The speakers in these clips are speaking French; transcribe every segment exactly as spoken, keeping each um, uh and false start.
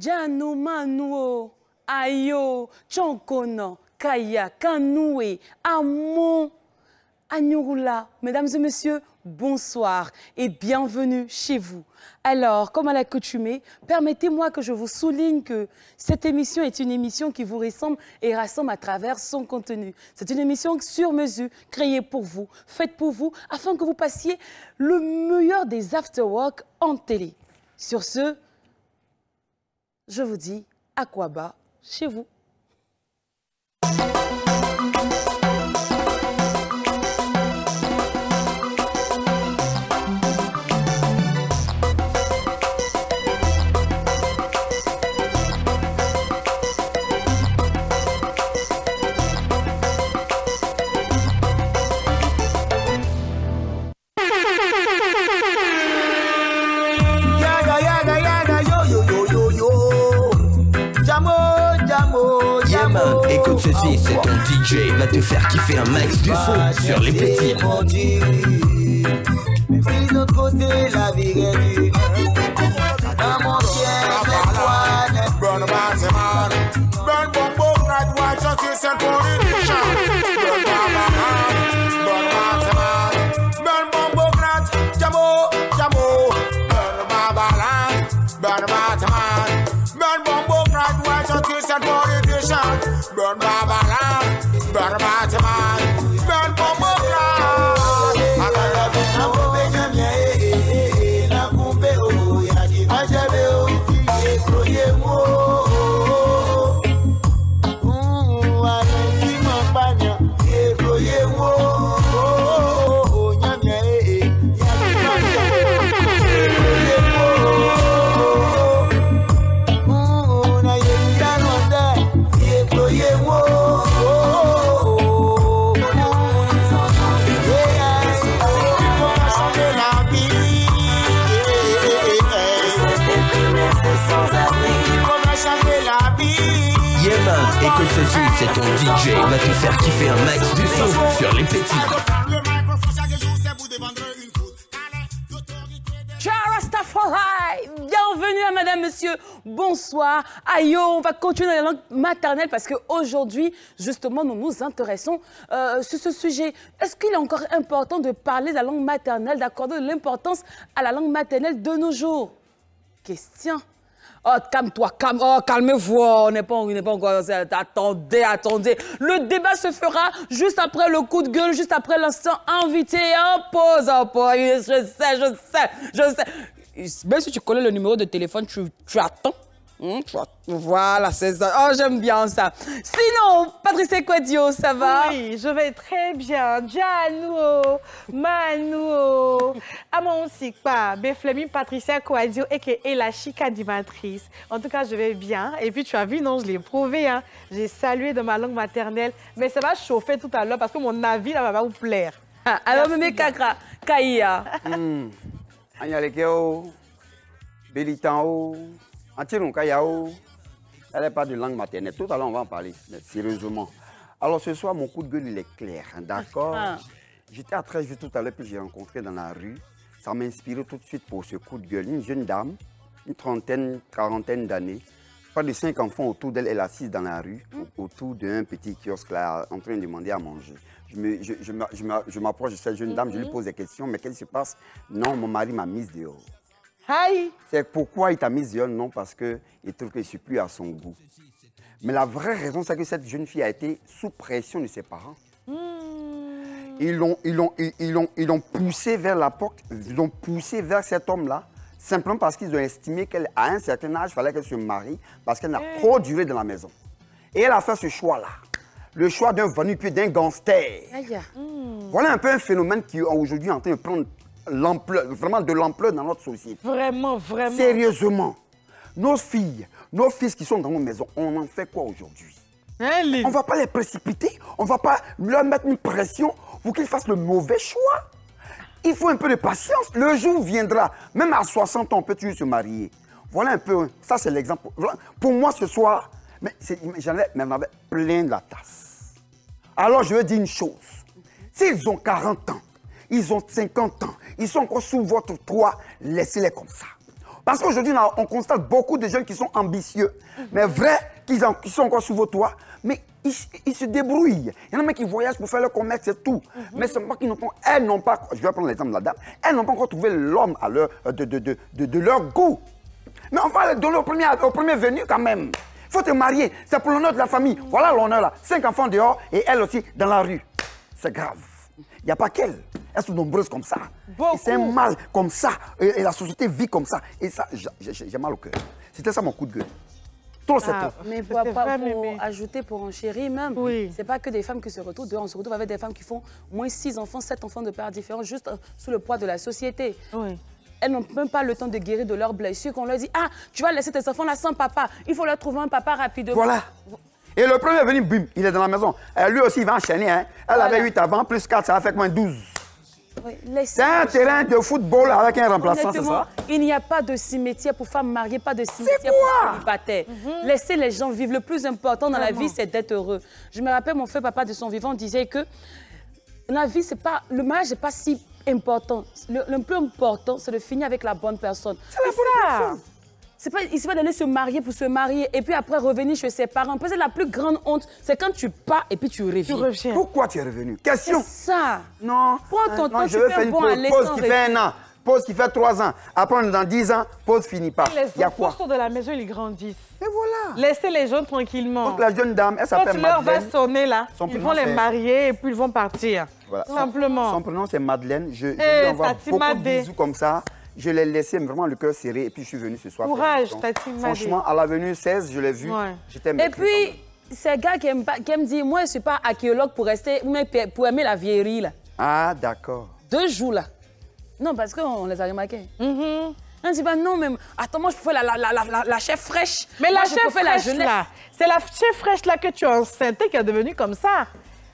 Janu manuo, ayo, chonkono, kaya, kanoue, amon, anyurula. Mesdames et messieurs, bonsoir et bienvenue chez vous. Alors, comme à l'accoutumée, permettez-moi que je vous souligne que cette émission est une émission qui vous ressemble et rassemble à travers son contenu. C'est une émission sur mesure, créée pour vous, faite pour vous, afin que vous passiez le meilleur des afterwork en télé. Sur ce, je vous dis à quoi bas chez vous. Écoute ceci, c'est ton D J, va te faire kiffer un max de son sur les petits. Même si de l'autre côté la vie est dure, dans mon burn Baba Land, burn Batman, burn Bombo Land. Akarabi na kumbe jamia eh, na kumbe oh, yadi majabe oh, tiye kroye mo. Mmm, alenti mabanya, tiye kroye mo. Oh, jamia eh, yadi majabe, tiye kroye mo. Mmm, na yedi yanwanda. Yeah, whoa, whoa, whoa, whoa. Yeah, I yeah, yeah, man, écoute ceci, c'est ton D J, va te faire kiffer un max du son sur les petits. Bienvenue à madame, monsieur, bonsoir. Aïe, on va continuer dans la langue maternelle parce qu'aujourd'hui, justement, nous nous intéressons euh, sur ce sujet. Est-ce qu'il est encore important de parler de la langue maternelle, d'accorder de l'importance à la langue maternelle de nos jours? Question. Oh, calme-toi, calme, oh, calmez-vous, on n'est pas encore... Attendez, attendez. Le débat se fera juste après le coup de gueule, juste après l'instant invité. En pause, en pause, je sais, je sais, je sais. Même si tu connais le numéro de téléphone, tu, tu attends. Mmh, tu attends. Voilà, c'est ça. Oh, j'aime bien ça. Sinon, Patricia Kouadio, ça va? Oui, je vais très bien. Januo, Manuo, Amon Sikpa, Beflemi, Patricia Kouadio, et la chic animatrice. En tout cas, je vais bien. Et puis, tu as vu, non, je l'ai prouvé. Hein. J'ai salué de ma langue maternelle. Mais ça va chauffer tout à l'heure parce que mon avis, là, va vous plaire. Ah, alors, Mémé Cracra, Kaïa. Mm. Anyalekeo, Belitao, Antironkayao, elle n'est pas de langue maternelle. Tout à l'heure, on va en parler, mais sérieusement. Alors ce soir, mon coup de gueule, il est clair, hein, d'accord? Ah. J'étais à treize jours tout à l'heure, puis j'ai rencontré dans la rue. Ça m'a inspiré tout de suite pour ce coup de gueule. Une jeune dame, une trentaine, quarantaine d'années, pas de cinq enfants autour d'elle, elle assise dans la rue, mm. autour d'un petit kiosque là, en train de demander à manger. Je m'approche de cette jeune dame, mm-hmm. je lui pose des questions, mais qu'est-ce qui se passe? Non, mon mari m'a mise dehors. Aïe! C'est pourquoi il t'a mise dehors? Non, parce qu'il trouve que je ne suis plus à son goût. Mais la vraie raison, c'est que cette jeune fille a été sous pression de ses parents. Mm. Ils l'ont ils l'ont, ils, ils l'ont, ils l'ont poussée vers la porte, ils l'ont poussée vers cet homme-là, simplement parce qu'ils ont estimé qu'à un certain âge, il fallait qu'elle se marie, parce qu'elle n'a hey. trop duré dans la maison. Et elle a fait ce choix-là. Le choix d'un vanille-pied, d'un gangster. Mmh. Voilà un peu un phénomène qui aujourd'hui est en train de prendre l'ampleur, vraiment de l'ampleur dans notre société. Vraiment, vraiment. Sérieusement, nos filles, nos fils qui sont dans nos maisons, on en fait quoi aujourd'hui? On ne va pas les précipiter, on ne va pas leur mettre une pression pour qu'ils fassent le mauvais choix. Il faut un peu de patience. Le jour viendra, même à soixante ans, on peut toujours se marier. Voilà un peu, ça c'est l'exemple. Pour moi ce soir, mais j'en avais plein de la tasse. Alors je veux dire une chose. S'ils ont quarante ans, ils ont cinquante ans, ils sont encore sous votre toit, laissez-les comme ça. Parce qu'aujourd'hui, on constate beaucoup de jeunes qui sont ambitieux, mais vrais, qui sont encore sur vos toits, mais ils, ils se débrouillent. Il y en a qui voyagent pour faire leur commerce et tout. Mm-hmm. Mais c'est pas qu'ils n'ont pas, elles n'ont pas, je vais prendre l'exemple de la dame, elles n'ont pas encore trouvé l'homme à leur, de, de, de, de, de leur goût. Mais on va le donner au premier, au premier venu quand même. Il faut te marier, c'est pour l'honneur de la famille. Voilà l'honneur là, cinq enfants dehors et elle aussi dans la rue. C'est grave. Il n'y a pas qu'elle. Elles sont nombreuses comme ça. C'est un mal comme ça. Et, et la société vit comme ça. Et ça, j'ai mal au cœur. C'était ça mon coup de gueule. Trop c'est ah, trop. Mais pour, pas, vrai, pour mais... ajouter, pour enchérir même, oui. C'est pas que des femmes qui se retrouvent dehors. On se retrouve avec des femmes qui font moins six enfants, sept enfants de parts différents, juste sous le poids de la société. Oui. Elles n'ont même pas le temps de guérir de leurs blessures. Qu'on leur dit, ah, tu vas laisser tes enfants là sans papa. Il faut leur trouver un papa rapidement. Voilà. Et le premier venu, bim, il est dans la maison. Euh, lui aussi, il va enchaîner. Hein. Elle voilà. avait huit avant, plus quatre, ça va faire moins douze. Oui, c'est un terrain de football avec un remplaçant, c'est ça? Il n'y a pas de cimetière pour femmes mariées, pas de cimetière pour célibataires. Mm-hmm. Laissez les gens vivre. Le plus important dans Vraiment. la vie, c'est d'être heureux. Je me rappelle, mon frère papa de son vivant disait que la vie, c'est pas, le mariage n'est pas si important. Le, le plus important, c'est de finir avec la bonne personne. C'est la bonne personne. Pas, il ne s'est pas donné se marier pour se marier et puis après revenir chez ses parents. Parce que la plus grande honte, c'est quand tu pars et puis tu reviens. Tu reviens. Pourquoi tu es revenu? Question. C'est ça. Non. Prends ton euh, temps, non, tu fais bon à l'école. Pause qui fait un an, pause qui fait trois ans. Après, on est dans dix ans, pause finit pas. Il y a quoi? Les enfants de la maison, ils grandissent. Mais voilà. Laissez les gens tranquillement. Donc la jeune dame, elle s'appelle Madeleine. Quand l'heure va sonner là, ils vont les marier et puis ils vont partir. Voilà. Simplement. Son, son prénom, c'est Madeleine. Je, je eh, lui envoie beaucoup de bisous comme ça. Je l'ai laissé vraiment le cœur serré et puis je suis venue ce soir. Courage, Tati Madé. Franchement, à l'avenue seize, je l'ai vu. Ouais. J'étais et puis, ces gars qui aiment, qui aiment dire, moi, je ne suis pas archéologue pour rester, mais pour aimer la vieillerie, là. Ah, d'accord. Deux jours, là. Non, parce qu'on les a remarqués. Mm-hmm. On dit, bah, non, mais attends, moi, je peux faire la, la, la, la, la chef fraîche. Mais moi, la chef fraîche, la là, c'est la chef fraîche, là, que tu as enceinte qui est devenue comme ça.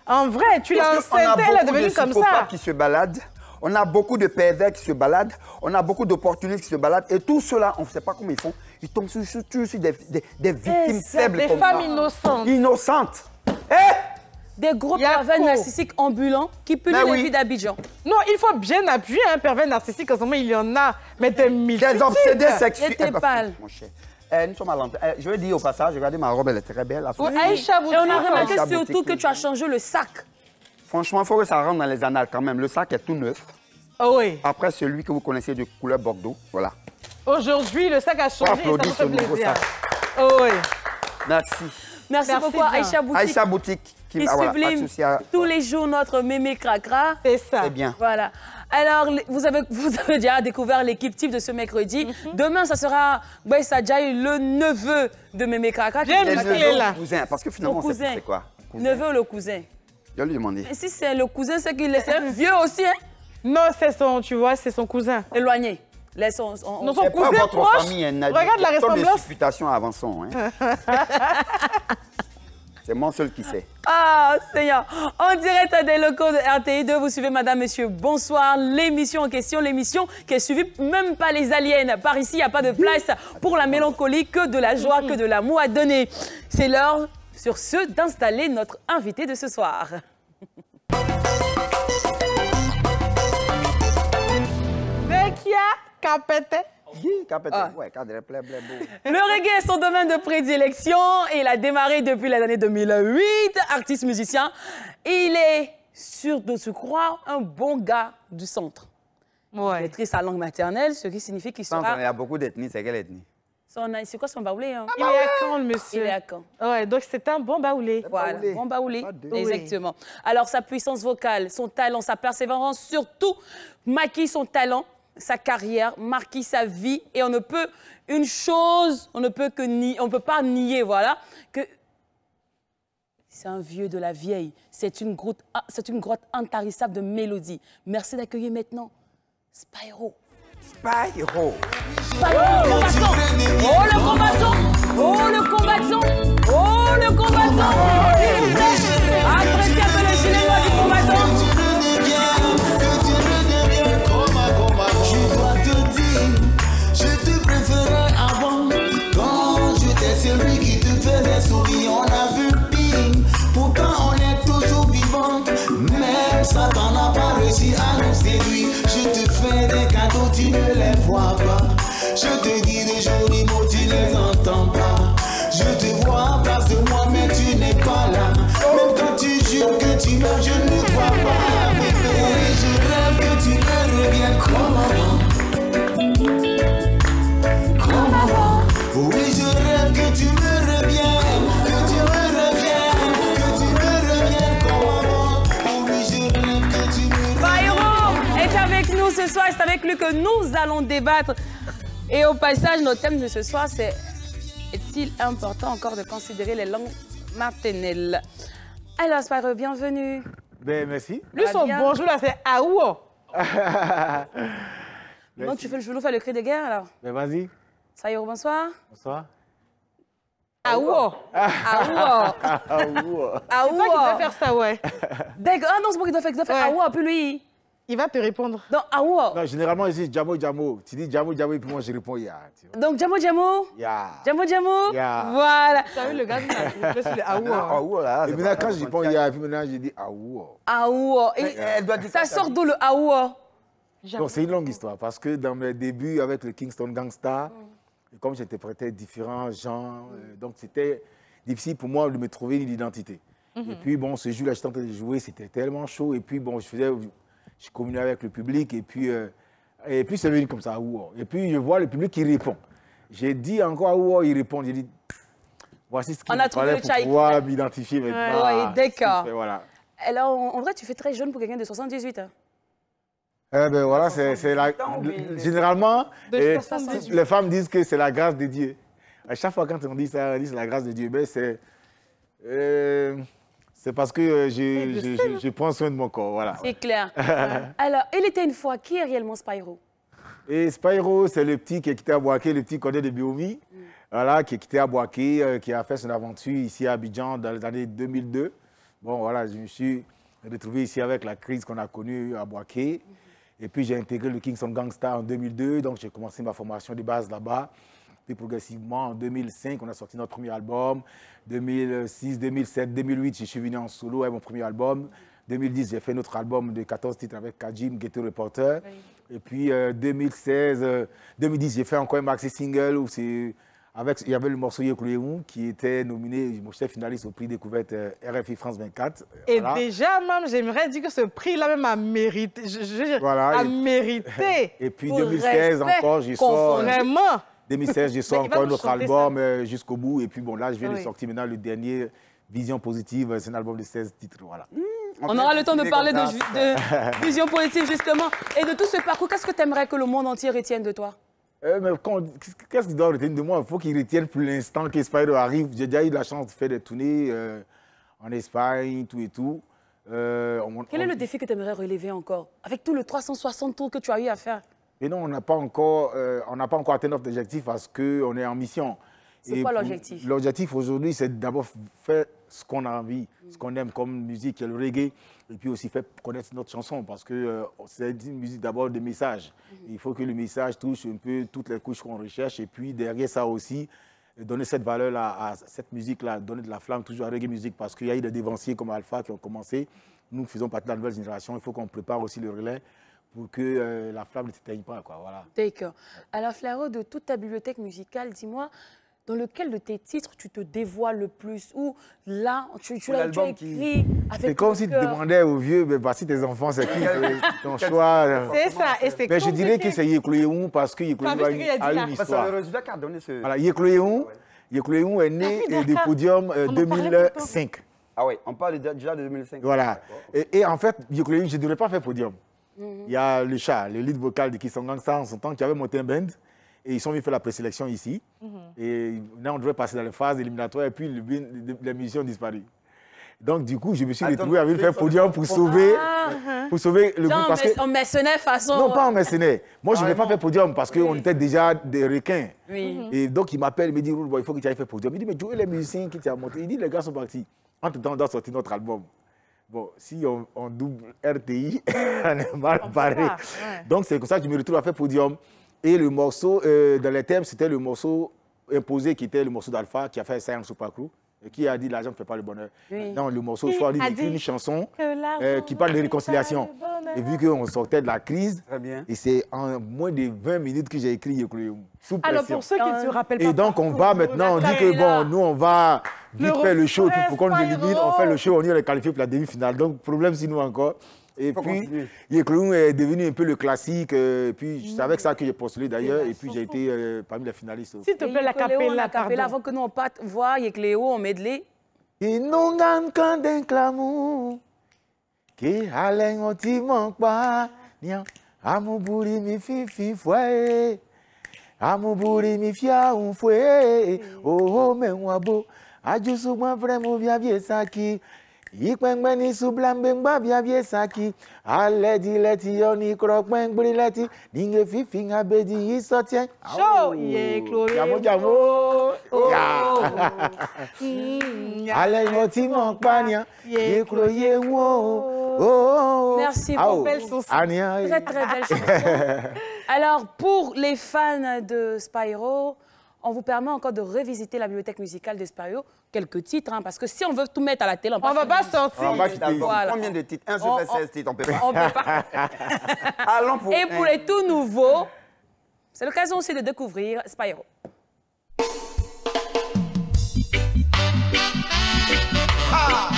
En vrai, tu l'as enceinte, elle est devenue comme ça. On a beaucoup de qui se baladent. On a beaucoup de pervers qui se baladent, on a beaucoup d'opportunistes qui se baladent et tout cela, on ne sait pas comment ils font, ils tombent sur, sur, sur des, des, des victimes faibles des comme ça. Des femmes innocentes. Innocentes. Eh! Des gros pervers narcissiques ambulants qui pullulent les vies d'Abidjan. Non, il faut bien appuyer un pervers narcissique, en ce moment il y en a, mais des multitudes. Des obsédés sexuels. Eh, bah, mon cher. Eh, nous sommes à l'entrée. Eh, je vais dire au passage, regardez ma robe, elle est très belle. Oui. Aïcha Boutique. Et on a remarqué surtout que tu as changé le sac. Franchement, il faut que ça rentre dans les annales quand même. Le sac est tout neuf. Ah oui. Après celui que vous connaissez de couleur Bordeaux, voilà. Aujourd'hui, le sac a changé. Applaudis ce nouveau sac. Oh oui. Merci. Merci, Merci beaucoup, Aïcha Boutique. Aïcha Boutique. Qui ah, voilà, sublime à... tous les jours notre Mémé Cracra. C'est ça. C'est bien. Voilà. Alors, vous avez, vous avez déjà découvert l'équipe type de ce mercredi. Mm-hmm. Demain, ça sera Baïs Adjaï, le neveu de Mémé Cracra. J'aime qu'il est là. Cousin, parce que finalement, c'est quoi? Cousin. Neveu le cousin. Je lui ai demandé. Et si c'est le cousin, c'est qu'il est un vieux aussi, hein? Non, c'est son, tu vois, c'est son cousin. Éloigné. Les son, on, non, son cousin pas votre proche. Famille, elle n'a Regarde la ressemblance. Supputation avançons, hein? C'est mon seul qui sait. Ah, Seigneur. En direct des locaux de R T I deux, vous suivez Madame, Monsieur, bonsoir. L'émission en question, l'émission qui est suivie même par les aliens. Par ici, il n'y a pas de place pour la mélancolie, que de la joie, que de l'amour à donner. C'est l'heure... sur ce, d'installer notre invité de ce soir. Bekia Capete. Le reggae est son domaine de prédilection. Il a démarré depuis les années deux mille huit. Artiste musicien, il est sûr de se croire un bon gars du centre. Ouais. Il maîtrise sa langue maternelle, ce qui signifie qu'il sera... Il y a beaucoup d'ethnies, c'est quelle ethnie? C'est quoi son baoulé? Hein? Il est à Caen, le monsieur. Il est à Caen. Ouais, donc c'est un bon baoulé. Voilà, un bon baoulé. Exactement. Alors, sa puissance vocale, son talent, sa persévérance, surtout, maquille son talent, sa carrière, marquille sa vie. Et on ne peut, une chose, on ne peut que nier, on ne peut pas nier, voilà, que c'est un vieux de la vieille. C'est une grotte, c'est une grotte intarissable de mélodies. Merci d'accueillir maintenant Spyrow. Spyrow. Spyrow, le combattant. Oh, le combattant. Oh, le combattant. Oh, le combattant. Appréciez un peu le cinéma du combattant. Je dois te dire, je te préférais avant. Quand j'étais celui qui te faisait sourire, on a vu pire. Pourtant, on est toujours vivant. Même Satan n'a pas réussi à nous séduire. Je te fais des cadeaux, tu ne les vois pas. Je te dis avec nous ce soir. C'est avec lui que nous allons débattre. Et au passage, notre thème de ce soir, c'est est-il important encore de considérer les langues maternelles? Alors, Spyrow, bienvenue. Ben, merci. Lui, son bien. Bonjour, là, c'est Aouo. Non, tu fais le chelou, fais le cri de guerre, alors. Ben, vas-y. Sayo, bonsoir. Bonsoir. Aouo. Aouo. Aouo. Aouo. C'est toi qui dois faire ça, ouais. D'accord. Ah non, c'est moi qui dois faire, dois faire ouais. Aouo, puis lui. Il va te répondre. Donc, Aouo. Non, généralement, je dis Djamo, Djamo. Tu dis Djamo, Djamo, et puis moi, je réponds Ya. Yeah, donc, Djamo, Djamo. Ya. Yeah. Djamo, Djamo. Ya. Yeah. Voilà. Tu as vu le gars, il a fait Aouo. Aouo, là. Et maintenant, quand je réponds Ya, et puis maintenant, je dis Aouo. Aouo. Et elle doit dire ça. Ça sort d'où le Aouo? Donc, c'est une longue histoire, parce que dans mes débuts avec le Kingston Gangsta, comme j'interprétais différents genres, euh, donc c'était difficile pour moi de me trouver une identité. Mm-hmm. Et puis bon, ce jeu-là, j'étais en train de jouer, c'était tellement chaud. Et puis bon, je faisais, je communiais avec le public et puis, euh, et puis c'est venu comme ça, wow. Et puis je vois le public qui répond. J'ai dit encore, wow, il répond, j'ai dit, voici ce qu'il me fallait pour pouvoir m'identifier maintenant. Ouais, ouais, d'accord. Voilà. Alors, en vrai, tu fais très jeune pour quelqu'un de soixante-dix-huit, hein. Eh ben voilà, c'est la... Généralement, eh, les femmes disent que c'est la grâce de Dieu. À chaque fois quand on dit ça, on dit c'est la grâce de Dieu. Ben c'est euh, parce que je, je, je, je prends soin de mon corps, voilà. C'est clair. Alors, il était une fois, qui est réellement Spyrow? Et Spyrow, c'est le petit qui est quitté à Boaké, le petit codé de Biomi, mm. voilà, qui est quitté à Boaké, euh, qui a fait son aventure ici à Abidjan dans les années deux mille deux. Bon, voilà, je me suis retrouvé ici avec la crise qu'on a connue à Boaké. Mm. Et puis, j'ai intégré le Kingston Gangsta en deux mille deux, donc j'ai commencé ma formation de base là-bas. Puis, progressivement, en deux mille cinq, on a sorti notre premier album. deux mille six, deux mille sept, deux mille huit, je suis venu en solo avec mon premier album. deux mille dix, j'ai fait notre album de quatorze titres avec Kajeem, Ghetto reporter. Oui. Et puis, euh, deux mille seize, euh, deux mille dix, j'ai fait encore un maxi single où c'est... Avec, il y avait le morceau Yé-Klué-Hou qui était nominé, mon chef finaliste au prix découverte R F I France vingt-quatre. Et voilà. Déjà, même, j'aimerais dire que ce prix-là même a mérité. Je, je, voilà, a et, mérité. Et puis deux mille seize encore, je sors. Vraiment. deux mille seize, je sors encore notre album euh, jusqu'au bout. Et puis bon, là, je viens oui. de sortir maintenant le dernier Vision Positive. C'est un album de seize titres. Voilà. Mmh. On, On aura le temps de parler de, de Vision Positive justement et de tout ce parcours. Qu'est-ce que tu aimerais que le monde entier retienne de toi? Euh, Qu'est-ce qu'il doit retenir de moi? Il faut qu'il retienne pour l'instant que Spyrow arrive. J'ai déjà eu la chance de faire des tournées euh, en Espagne, tout et tout. Euh, on, Quel on... est le défi que tu aimerais relever encore? Avec tout le trois cent soixante tours que tu as eu à faire? Et non, on n'a pas, euh, pas encore atteint notre objectif parce qu'on est en mission. C'est quoi l'objectif? L'objectif aujourd'hui, c'est d'abord faire ce qu'on a envie, mmh. ce qu'on aime comme musique, le reggae, et puis aussi faire connaître notre chanson, parce que euh, c'est une musique d'abord de message. Mmh. Il faut que le message touche un peu toutes les couches qu'on recherche, et puis derrière ça aussi, donner cette valeur-là à cette musique-là, donner de la flamme toujours à reggae musique, parce qu'il y a eu des dévanciers comme Alpha qui ont commencé. Nous faisons partie de la nouvelle génération, il faut qu'on prépare aussi le relais pour que euh, la flamme ne s'éteigne pas, quoi, voilà. D'accord. Alors, Flaro, de toute ta bibliothèque musicale, dis-moi, dans lequel de tes titres tu te dévoiles le plus? Ou là, tu, tu l'as écrit qui... avec C'est comme si cœur. Tu demandais aux vieux, mais bah, si tes enfants, c'est qui ton choix? C'est ça, et c'est Mais compliqué. Je dirais que c'est Yé-Klué-Hou parce que Yé-Klué-Hou a, qu a, a une histoire. Ce... Voilà, Yé-Klué-Hou Yé-Klué-Hou est né ah, du podium euh, deux mille cinq. Ah oui, on parle déjà de deux mille cinq. Voilà. Et, et en fait, Yé-Klué-Hou, je ne devrais pas faire podium. Mm -hmm. Il y a le chat, le lead vocal de Kingston Gangsta en son temps, qui avait monté un band. Et ils sont venus faire la présélection ici. Mm-hmm. Et là, on devait passer dans les phases éliminatoires et puis le, le, les musiciens ont disparu. Donc, du coup, je me suis Attends, retrouvé avec faire podium pour sauver, ah, pour sauver le groupe. Parce que... En mercenaire façon. Non, pas en mercenaire. Moi, ah, je ne voulais pas faire podium parce qu'on oui. était déjà des requins. Oui. Mm-hmm. Et donc, il m'appelle, il me dit, il faut que tu ailles faire podium. Il dit, mais Joey, les musiciens qui t'ont monté. Il dit, les gars sont partis. Entre-temps, on doit sortir notre album. Bon, si on, on double R T I, on est mal barré. Ouais. Donc, c'est comme ça que je me retrouve à faire podium. Et le morceau, euh, dans les thèmes, c'était le morceau imposé qui était le morceau d'Alpha qui a fait Science Super Crew et qui a dit l'argent ne fait pas le bonheur. Oui. Non, le morceau soit une chanson euh, qui parle de réconciliation. Et vu qu'on sortait de la crise, très bien. Et c'est en moins de vingt minutes que j'ai écrit Yé-Klué-Hou. Sous pression. Alors pour ceux qui ne se rappellent pas. Et donc on va maintenant, on dit que bon, nous on va vite faire le show pour qu'on nous élimine, on fait le show, on est qualifié pour la demi-finale. Donc problème sinon encore. Et puis, Yé-Klué-Hou est devenu un peu le classique. Et puis, c'est avec ça que j'ai postulé d'ailleurs. Et puis, j'ai été euh, parmi les finalistes. S'il te plaît, la capella, pardon. Avant que nous on parte voir Yé-Klué-Hou en medley. Inongan kandeng klamu, ki haleng oti mankpa, nian Amouburi mi fifi fwe. Amouburi mi fia un fwe. Oh, oh, me wabo. Adjusou mwen vremou via vie saki. Yikwen meni soublam bengba via vie saki. Aledi leti yoni krok mwen brileti. Ninge fifi nga bedi yisotien. Show ye Chloé. Jamo jamo. Allez, noti mank panya. Yé-Klué-Hou. Oh, oh, oh. Merci pour ah, belle chanson. Ah, très très belle chanson. Alors pour les fans de Spyrow, on vous permet encore de revisiter la bibliothèque musicale de Spyrow, quelques titres, hein, parce que si on veut tout mettre à la télé, on ne va pas sortir. On va voilà. Combien de titres? Un sur seize titres, on peut pas. On peut pas. Allons pour. Et pour les tout nouveaux, c'est l'occasion aussi de découvrir Spyrow. Ah.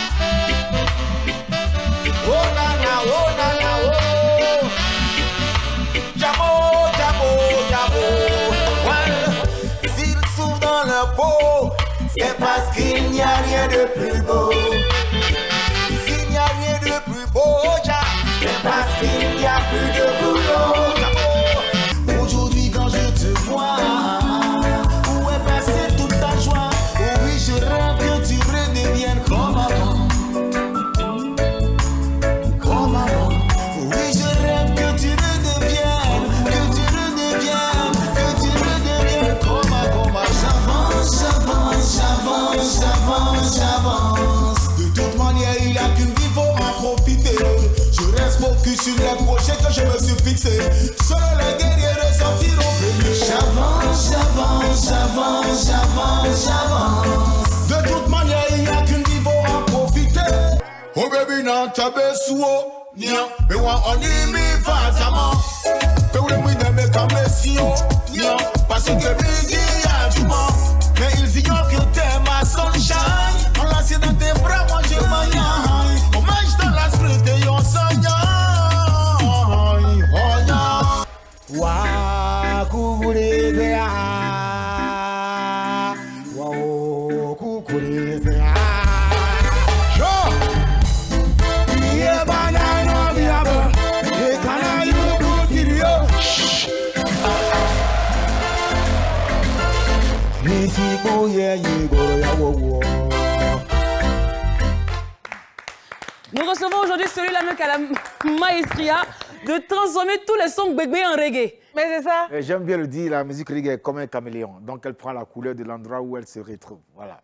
C'est parce qu'il n'y a rien de plus beau. S'il n'y a rien de plus beau, c'est parce qu'il n'y a plus de boulot. Aujourd'hui quand je te vois, où est passée toute ta joie? Oui, je rêve que tu redeviennes comme avant. Comme avant. Oui, je rêve que tu redeviennes, que tu redeviennes, que tu redeviennes comme avant. J'avance, j'avance. J'avance, j'avance, j'avance. De toute manière, il n'y a qu'une vie, faut en profiter. Je reste focus sur les projets que je me suis fixé. Seuls les guerriers ressortiront premier. J'avance, j'avance, j'avance, j'avance, j'avance. De toute manière, il n'y a qu'une vie, faut en profiter. Oh baby, non, t'as besoin. Nya, mais on y met vasamment. Peu le moins de mes commerciaux. Nya, parce que midi à du monde. Mais ils ignorent que t'es ma sunshine. On l'assied dans tes bras, moi je m'aille. On mange dans la sprite et on s'aille. Oh ya. Wa kukurizea. Wa kukurizea. Yé banano miaba. Yé kanayu kutirio. Nous recevons aujourd'hui celui-là même qui a la maestria de transformer tous les sons bébé en reggae. Mais c'est ça. J'aime bien le dire, la musique reggae est comme un caméléon. Donc elle prend la couleur de l'endroit où elle se retrouve. Voilà.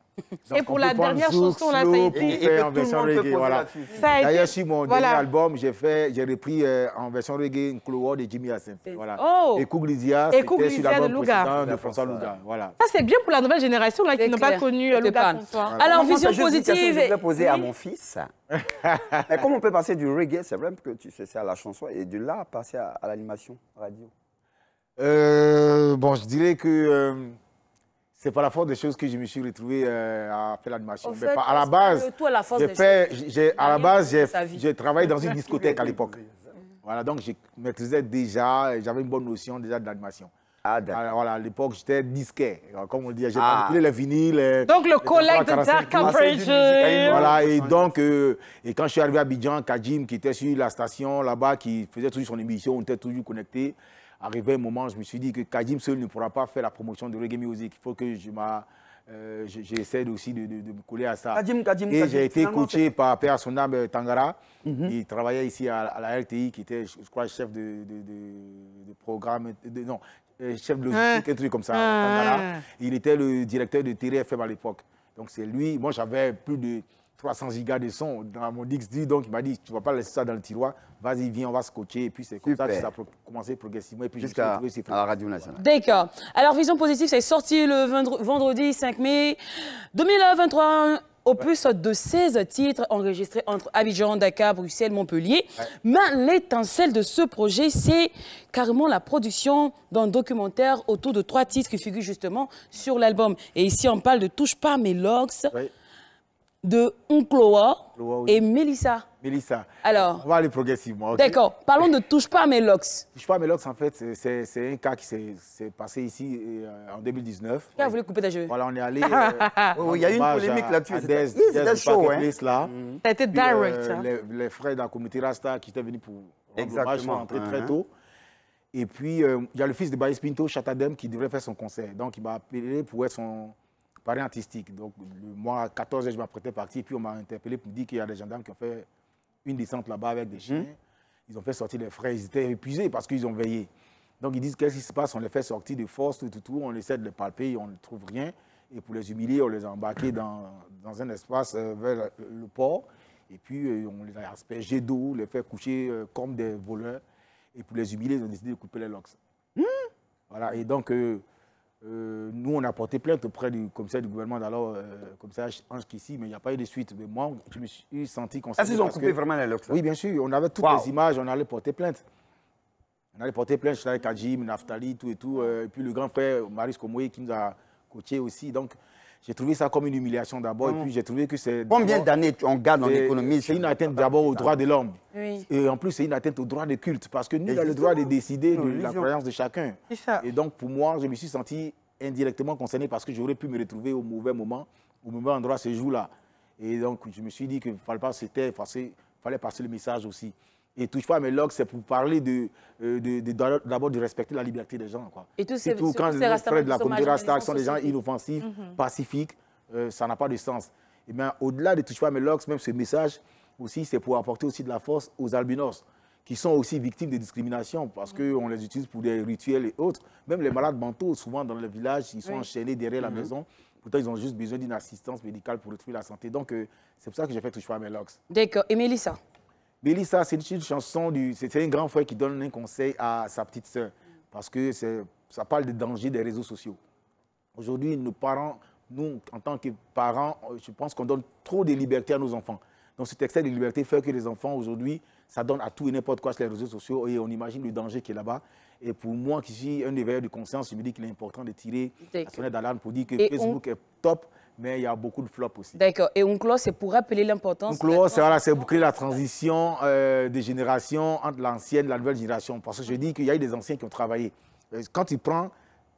Donc et pour la dernière chanson, là, ça a été fait en version reggae. Voilà. D'ailleurs, sur mon voilà. dernier album, j'ai repris euh, en version reggae une couleur de Jimmy Assepti. Voilà. Oh. Et Kouglizia, c'était sur l'album précédent de François Lougard. Voilà. Ça, c'est bien pour la nouvelle génération là, qui n'ont pas connu Lougard. Voilà. Alors, Vision Positive. Je vais poser à mon fils. Mais comment on peut passer du reggae, c'est vrai que tu sais, c'est à la chanson, et de là, passer à, à l'animation radio? euh, Bon, je dirais que... Euh, c'est par la force des choses que je me suis retrouvé euh, à faire l'animation. Mais pas, à la base, j'ai travaillé dans une discothèque à l'époque. Voilà, donc je maîtrisais déjà, j'avais une bonne notion déjà d'animation. Ah, voilà, à l'époque, j'étais disquaire. Comme on dit, j'ai ah. manipulé les vinyles. Donc, le collègue de Dark Cambridge. Voilà, et donc, euh, et quand je suis arrivé à Abidjan, Kajeem, qui était sur la station là-bas, qui faisait toujours son émission, on était toujours connectés. Arrivé un moment, je me suis dit que Kajeem seul ne pourra pas faire la promotion de reggae music. Il faut que je euh, j'essaie aussi de, de, de me coller à ça. Kajeem, Kajeem, et j'ai été coaché par Père Sonam Tangara. Mm-hmm. Il travaillait ici à, à la R T I, qui était, je crois, chef de, de, de, de programme. De, non, chef de logistique, ah. un truc comme ça. Ah. Tangara. Il était le directeur de T R F M à l'époque. Donc c'est lui. Moi, j'avais plus de trois cents gigas de son dans mon Dix-Dix, donc il m'a dit, tu ne vas pas laisser ça dans le tiroir, vas-y, viens, on va se coacher, et puis c'est comme ça que ça a commencé progressivement, et puis jusqu'à la Radio Nationale. D'accord. Alors, Vision Positive, c'est sorti le vendredi cinq mai deux mille vingt-trois, opus de seize titres enregistrés entre Abidjan, Dakar, Bruxelles, Montpellier. Ouais. Mais l'étincelle de ce projet, c'est carrément la production d'un documentaire autour de trois titres qui figurent justement sur l'album. Et ici, on parle de Touche pas mes logs. Ouais. De Nkloa oui. et Mélissa. Mélissa. Alors, on va aller progressivement. Okay? D'accord. Parlons de Touche pas à mes locks. Touche pas à mes locks, en fait, c'est un cas qui s'est passé ici euh, en deux mille dix-neuf. Vous voulez couper ta jeu. Voilà, on est allé. Euh, oh, il y a eu une polémique là-dessus. C'était chaud. Ça a été direct. Les frères de la communauté Rasta qui étaient venus pour. Exactement. Hommage, sont rentrés uh -huh. très tôt. Et puis, il euh, y a le fils de Baïs Pinto, Chata Dem, qui devrait faire son concert. Donc, il m'a appelé pour être son parrain artistique. Donc, le, moi, à quatorze ans, je m'apprêtais à partir. Puis, on m'a interpellé pour me dire qu'il y a des gendarmes qui ont fait une descente là-bas avec des chiens. Mmh. Ils ont fait sortir les frères. Ils étaient épuisés parce qu'ils ont veillé. Donc, ils disent, qu'est-ce qui se passe? On les fait sortir de force, tout, tout, tout. On essaie de les palper, on ne trouve rien. Et pour les humilier, on les a embarqués dans, dans un espace euh, vers le port. Et puis, euh, on les a aspergés d'eau, les fait coucher euh, comme des voleurs. Et pour les humilier, ils ont décidé de couper les locks. Mmh. Voilà. Et donc, euh, euh, nous, on a porté plainte auprès du commissaire du gouvernement, d'alors, euh, commissaire Ange Kissi, mais il n'y a pas eu de suite. Mais moi, je me suis senti concerné. Ah, ils ont coupé que... vraiment les locks? Oui, bien sûr. On avait toutes wow. les images, on allait porter plainte. On allait porter plainte, je suis avec Adjim, Naftali, tout et tout. Et puis le grand frère Maris Komoe qui nous a coachés aussi. Donc, j'ai trouvé ça comme une humiliation d'abord. Mmh. Et puis, j'ai trouvé que c'est... Combien d'années on garde en économie? C'est une atteinte d'abord aux droits de l'homme. Oui. Et en plus, c'est une atteinte aux droits des cultes. Parce que nous, on a le droit de décider de la croyance de chacun. Ça. Et donc, pour moi, je me suis senti indirectement concerné parce que j'aurais pu me retrouver au mauvais moment, au mauvais endroit ce jour-là. Et donc, je me suis dit qu'il ne fallait pas se taire, il fallait passer le message aussi. Et toutefois, mes logs, c'est pour parler de, de, de, de, d'abord de respecter la liberté des gens. Quoi. Et tout surtout quand les frères de la communauté Rasta sont des gens inoffensifs, mm-hmm. pacifiques, euh, ça n'a pas de sens. Et bien, au-delà de toutefois mes logs, même ce message aussi, c'est pour apporter aussi de la force aux albinos, qui sont aussi victimes de discrimination, parce mm-hmm. qu'on les utilise pour des rituels et autres. Même les malades mentaux, souvent dans les villages, ils sont oui. enchaînés derrière mm-hmm. la maison. Pourtant, ils ont juste besoin d'une assistance médicale pour retrouver la santé. Donc, euh, c'est pour ça que j'ai fait toutefois mes logs. D'accord. Et Mélissa? Mélissa, c'est une chanson, c'est un grand frère qui donne un conseil à sa petite sœur, parce que ça parle des dangers des réseaux sociaux. Aujourd'hui, nos parents, nous, en tant que parents, je pense qu'on donne trop de liberté à nos enfants. Donc cet excès de liberté fait que les enfants, aujourd'hui, ça donne à tout et n'importe quoi sur les réseaux sociaux, et on imagine le danger qui est là-bas. Et pour moi, qui suis un éveilleur de conscience, je me dis qu'il est important de tirer la sonnette d'alarme pour dire que et Facebook on... est top, mais il y a beaucoup de flops aussi. D'accord. Et Unclos, c'est pour rappeler l'importance... Unclos, c'est voilà, pour créer la transition euh, des générations entre l'ancienne et la nouvelle génération. Parce que je dis qu'il y a eu des anciens qui ont travaillé. Quand tu prends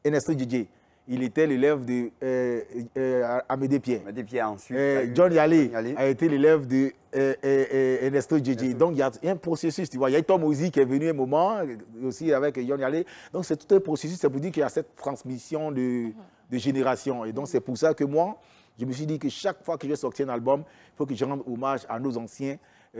Ernesto Djédjé, il était l'élève de euh, euh, Amédée Pierre. Amédée Pierre ensuite. Euh, John Yalé a été l'élève de euh, euh, euh, Ernesto Djédjé. Donc il y a un processus, tu vois. Il y a Tom Ozi qui est venu un moment aussi avec John Yalé. Donc c'est tout un processus, c'est pour dire qu'il y a cette transmission de, de génération. Et donc c'est pour ça que moi, je me suis dit que chaque fois que je sortis un album, il faut que je rende hommage à nos anciens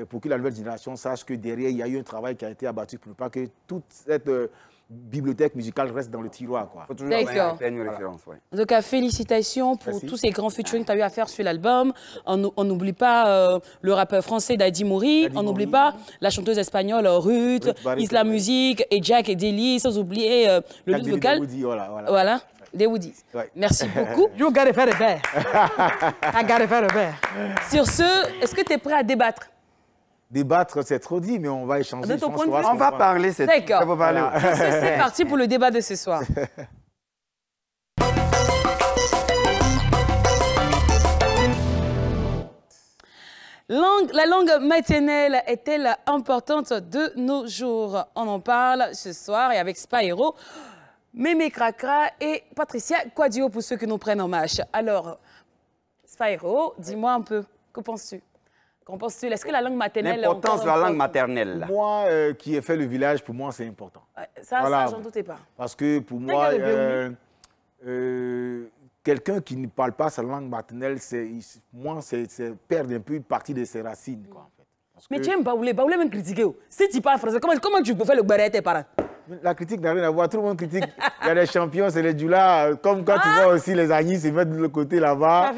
pour que la nouvelle génération sache que derrière, il y a eu un travail qui a été abattu pour ne pas que toute cette... Euh, bibliothèque musicale reste dans le tiroir. Quoi. Faut toujours une référence, ouais. En tout cas, félicitations pour Merci. tous ces grands featuring que tu as eu à faire sur l'album. On n'oublie pas euh, le rappeur français Dadi Moury, on n'oublie pas la chanteuse espagnole Ruth, Ruth Baris, Isla Music, et Jack et Deli, sans oublier euh, le lead vocal. Woody, voilà. voilà. voilà. Des Woody. Ouais. Merci beaucoup. You gotta faire a bear. I gotta faire a bear. Sur ce, est-ce que tu es prêt à débattre? Débattre, c'est trop dit, mais on va échanger. De ton point de vue, on va parler. D'accord. C'est parti pour le débat de ce soir. Langue, la langue maternelle est-elle importante de nos jours? On en parle ce soir et avec Spyrow, Mémé Cracra et Patricia Kouadio pour ceux qui nous prennent en marche. Alors, Spyrow, dis-moi un peu, que penses-tu? Qu'en penses-tu? Est-ce que la langue maternelle... L'importance de la langue maternelle. Moi, euh, qui ai fait le village, pour moi, c'est important. Ça, voilà. ça j'en doutais pas. Parce que pour moi, euh, euh, quelqu'un qui ne parle pas sa langue maternelle, moi, c'est perdre un peu une partie de ses racines. Quoi, en fait. Parce Mais que... tu aimes Baoulé, Baoulé même critiquer. Si tu parles français, comment, comment tu peux faire le béret à tes parents? La critique n'a rien à voir, tout le monde critique. Il y a les champions, c'est les Djoula. Comme quand ah. tu vois aussi les Agnis se mettre de l'autre côté là-bas.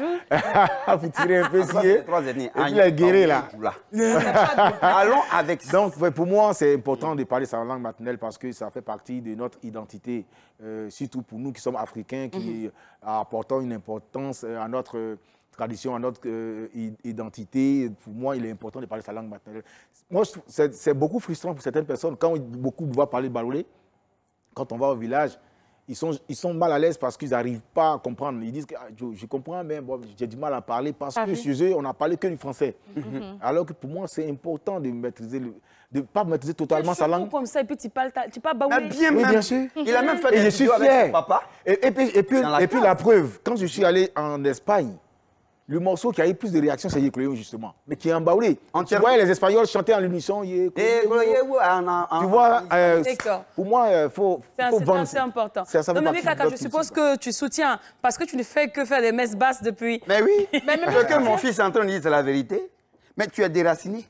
Vous tirez un peu si. Et puis les guéris là. Allons avec ça. Donc pour moi, c'est important de parler sa langue maternelle parce que ça fait partie de notre identité. Euh, surtout pour nous qui sommes Africains, qui mm-hmm. apportons une importance à notre tradition, à notre euh, identité. Pour moi, il est important de parler sa langue maternelle. Moi, c'est beaucoup frustrant pour certaines personnes. Quand beaucoup vont parler de Baoulé, quand on va au village, ils sont, ils sont mal à l'aise parce qu'ils n'arrivent pas à comprendre. Ils disent que ah, je, je comprends, mais bon, j'ai du mal à parler parce ah, que oui. chez eux, on n'a parlé que du français. Mm -hmm. Alors que pour moi, c'est important de maîtriser, le, de ne pas maîtriser totalement sa langue. Comme ça, et puis tu parles, tu parles Baoulé. Ah, bien, oui, bien sûr. Il a même fait des vidéos avec son papa. Et, et, et, et, puis, et, puis, et puis la preuve, quand je suis allé en Espagne, Le morceau qui a eu plus de réactions, c'est Yé-Klué-Hou justement, mais qui est embaoulé. Tu vois les Espagnols chanter en l'unisson, Yé-Klué-Hou. Tu vois, euh, pour moi, il euh, faut, faut vendre. C'est important. Ça, ça non, mais Kaka, je suppose que tu soutiens, parce que tu ne fais que faire des messes basses depuis. Mais oui, mais ce que mon fils est en train de dire, c'est la vérité. Mais tu es déraciné.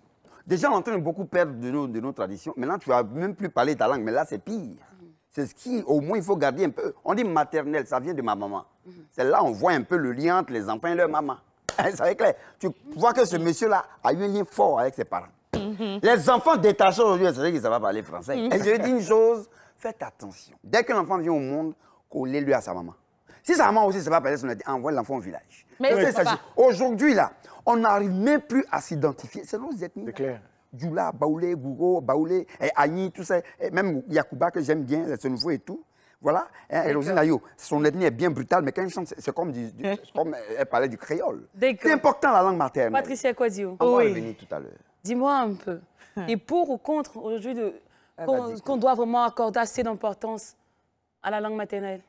Déjà, on est en train de beaucoup perdre de nos, de nos traditions. Maintenant, tu n'as même plus parlé ta langue, mais là, c'est pire. C'est ce qui, au moins, il faut garder un peu. On dit maternelle, ça vient de ma maman. C'est là on voit un peu le lien entre les enfants et leur maman. C'est clair. Tu vois que ce monsieur-là a eu un lien fort avec ses parents. Mm-hmm. Les enfants détachés aujourd'hui, c'est vrai qu'ils ne savent pas parler français. Mm-hmm. Et je dis une chose, faites attention. Dès qu'un enfant vient au monde, collez-lui à sa maman. Si sa maman aussi ne sait pas parler, envoie l'enfant au village. Mais aujourd'hui, là, on n'arrive même plus à s'identifier. C'est nos ethnies. C'est clair. Djoula, Baoulé, Gougo, Baoulé, Agni, tout ça. Et même Yacouba, que j'aime bien, ce nouveau et tout. Voilà, et Rosine Ayo, son ethnie est bien brutale, mais quand elle chante, c'est comme, comme elle parlait du créole. C'est important la langue maternelle. Patricia Kouadio. On va revenir tout à l'heure. Dis-moi un peu, et pour ou contre aujourd'hui qu'on qu'on doit vraiment accorder assez d'importance à la langue maternelle?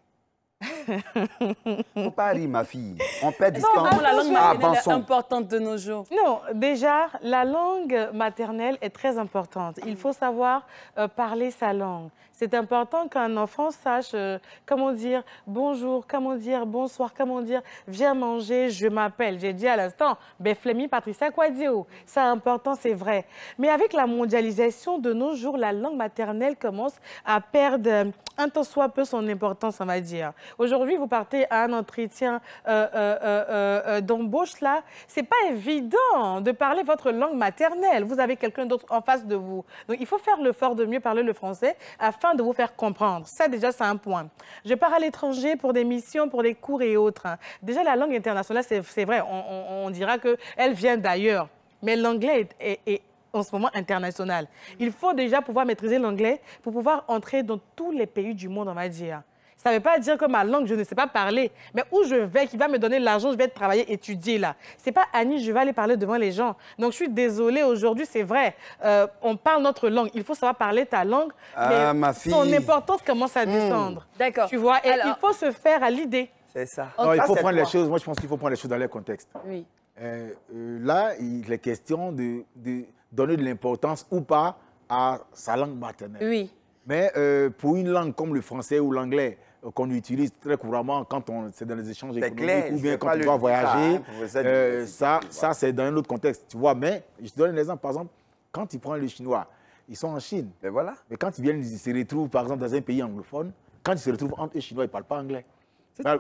Faut pas rire, ma fille. On perd du temps. La langue maternelle est importante de nos jours. Non, déjà, la langue maternelle est très importante. Il faut savoir euh, parler sa langue. C'est important qu'un enfant sache euh, comment dire bonjour, comment dire bonsoir, comment dire viens manger, je m'appelle. J'ai dit à l'instant, Beflemi Patricia Kouadio. C'est important, c'est vrai. Mais avec la mondialisation de nos jours, la langue maternelle commence à perdre euh, un tant soit peu son importance, on va dire. Aujourd'hui, vous partez à un entretien euh, euh, euh, euh, d'embauche, là, c'est pas évident de parler votre langue maternelle. Vous avez quelqu'un d'autre en face de vous. Donc, il faut faire l'effort de mieux parler le français afin de vous faire comprendre. Ça, déjà, c'est un point. Je pars à l'étranger pour des missions, pour des cours et autres. Déjà, la langue internationale, c'est vrai, on, on, on dira qu'elle vient d'ailleurs. Mais l'anglais est, est, est en ce moment international. Il faut déjà pouvoir maîtriser l'anglais pour pouvoir entrer dans tous les pays du monde, on va dire. Ça ne veut pas dire que ma langue, je ne sais pas parler. Mais où je vais, qui va me donner l'argent, je vais travailler, étudier là. Ce n'est pas Annie, je vais aller parler devant les gens. Donc je suis désolée, aujourd'hui, c'est vrai. Euh, on parle notre langue. Il faut savoir parler ta langue. Ah, mais ma fille. Son importance commence à descendre. Mmh. D'accord. Tu vois, et alors... il faut se faire à l'idée. C'est ça. Non, il faut prendre les choses. Moi, je pense qu'il faut prendre les choses dans leur contexte. Oui. Euh, euh, là, il est question de, de donner de l'importance ou pas à sa langue maternelle. Oui. Mais euh, pour une langue comme le français ou l'anglais, qu'on utilise très couramment quand on c'est dans les échanges économiques clair, ou bien quand on doit voyager, ça, euh, ça, ça c'est dans un autre contexte, tu vois. Mais je te donne un exemple, par exemple, quand ils prennent les Chinois, ils sont en Chine. Mais voilà. Mais quand ils viennent, ils se retrouvent, par exemple, dans un pays anglophone, quand ils se retrouvent entre les Chinois, ils ne parlent pas anglais.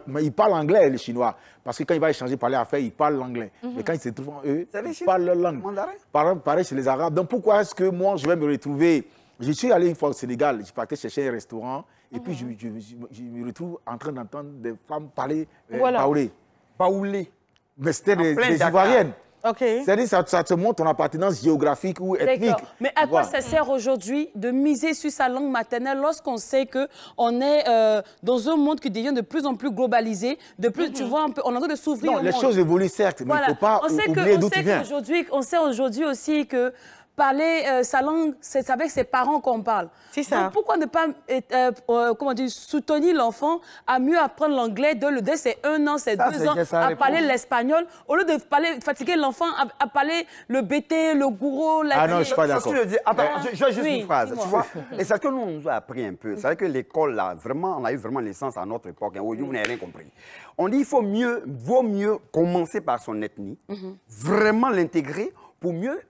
Mais ils parlent anglais, les Chinois, parce que quand ils vont échanger, parler affaires, ils parlent l'anglais. Mm-hmm. Mais quand ils se retrouvent en eux, ils parlent leur langue. Par, pareil chez les Arabes. Donc pourquoi est-ce que moi, je vais me retrouver... Je suis allé une fois au Sénégal, je partais chercher un restaurant et mmh. puis je, je, je, je me retrouve en train d'entendre des femmes parler euh, voilà. baoulé. Baoulé. Mais c'était des, des Ivoiriennes. Okay. C'est-à-dire ça, ça te montre ton appartenance géographique ou ethnique. Mais à quoi ça sert aujourd'hui de miser sur sa langue maternelle lorsqu'on sait qu'on est euh, dans un monde qui devient de plus en plus globalisé, de plus, mm-hmm. tu vois, un peu, on est en train de s'ouvrir au monde. Les choses évoluent certes, mais il voilà. ne faut pas on oublier d'où tu viens. On sait aujourd'hui aussi que... parler euh, sa langue, c'est avec ses parents qu'on parle. C'est ça. Donc pourquoi ne pas euh, euh, comment dire, soutenir l'enfant à mieux apprendre l'anglais dès, dès ses un an, ses ça, deux ans, à réponse. Parler l'espagnol, au lieu de parler, fatiguer l'enfant à, à parler le bété, le gourou, la... Ah non, je ne suis pas d'accord. Attends, ah, je, je juste oui, une phrase, tu vois. Et c'est ce que nous, on nous a appris un peu. C'est vrai que l'école, là, vraiment, on a eu vraiment l'essence à notre époque. Hein, où vous n'avez rien compris. On dit qu'il faut mieux, vaut mieux commencer par son ethnie, mm-hmm. vraiment l'intégrer pour mieux...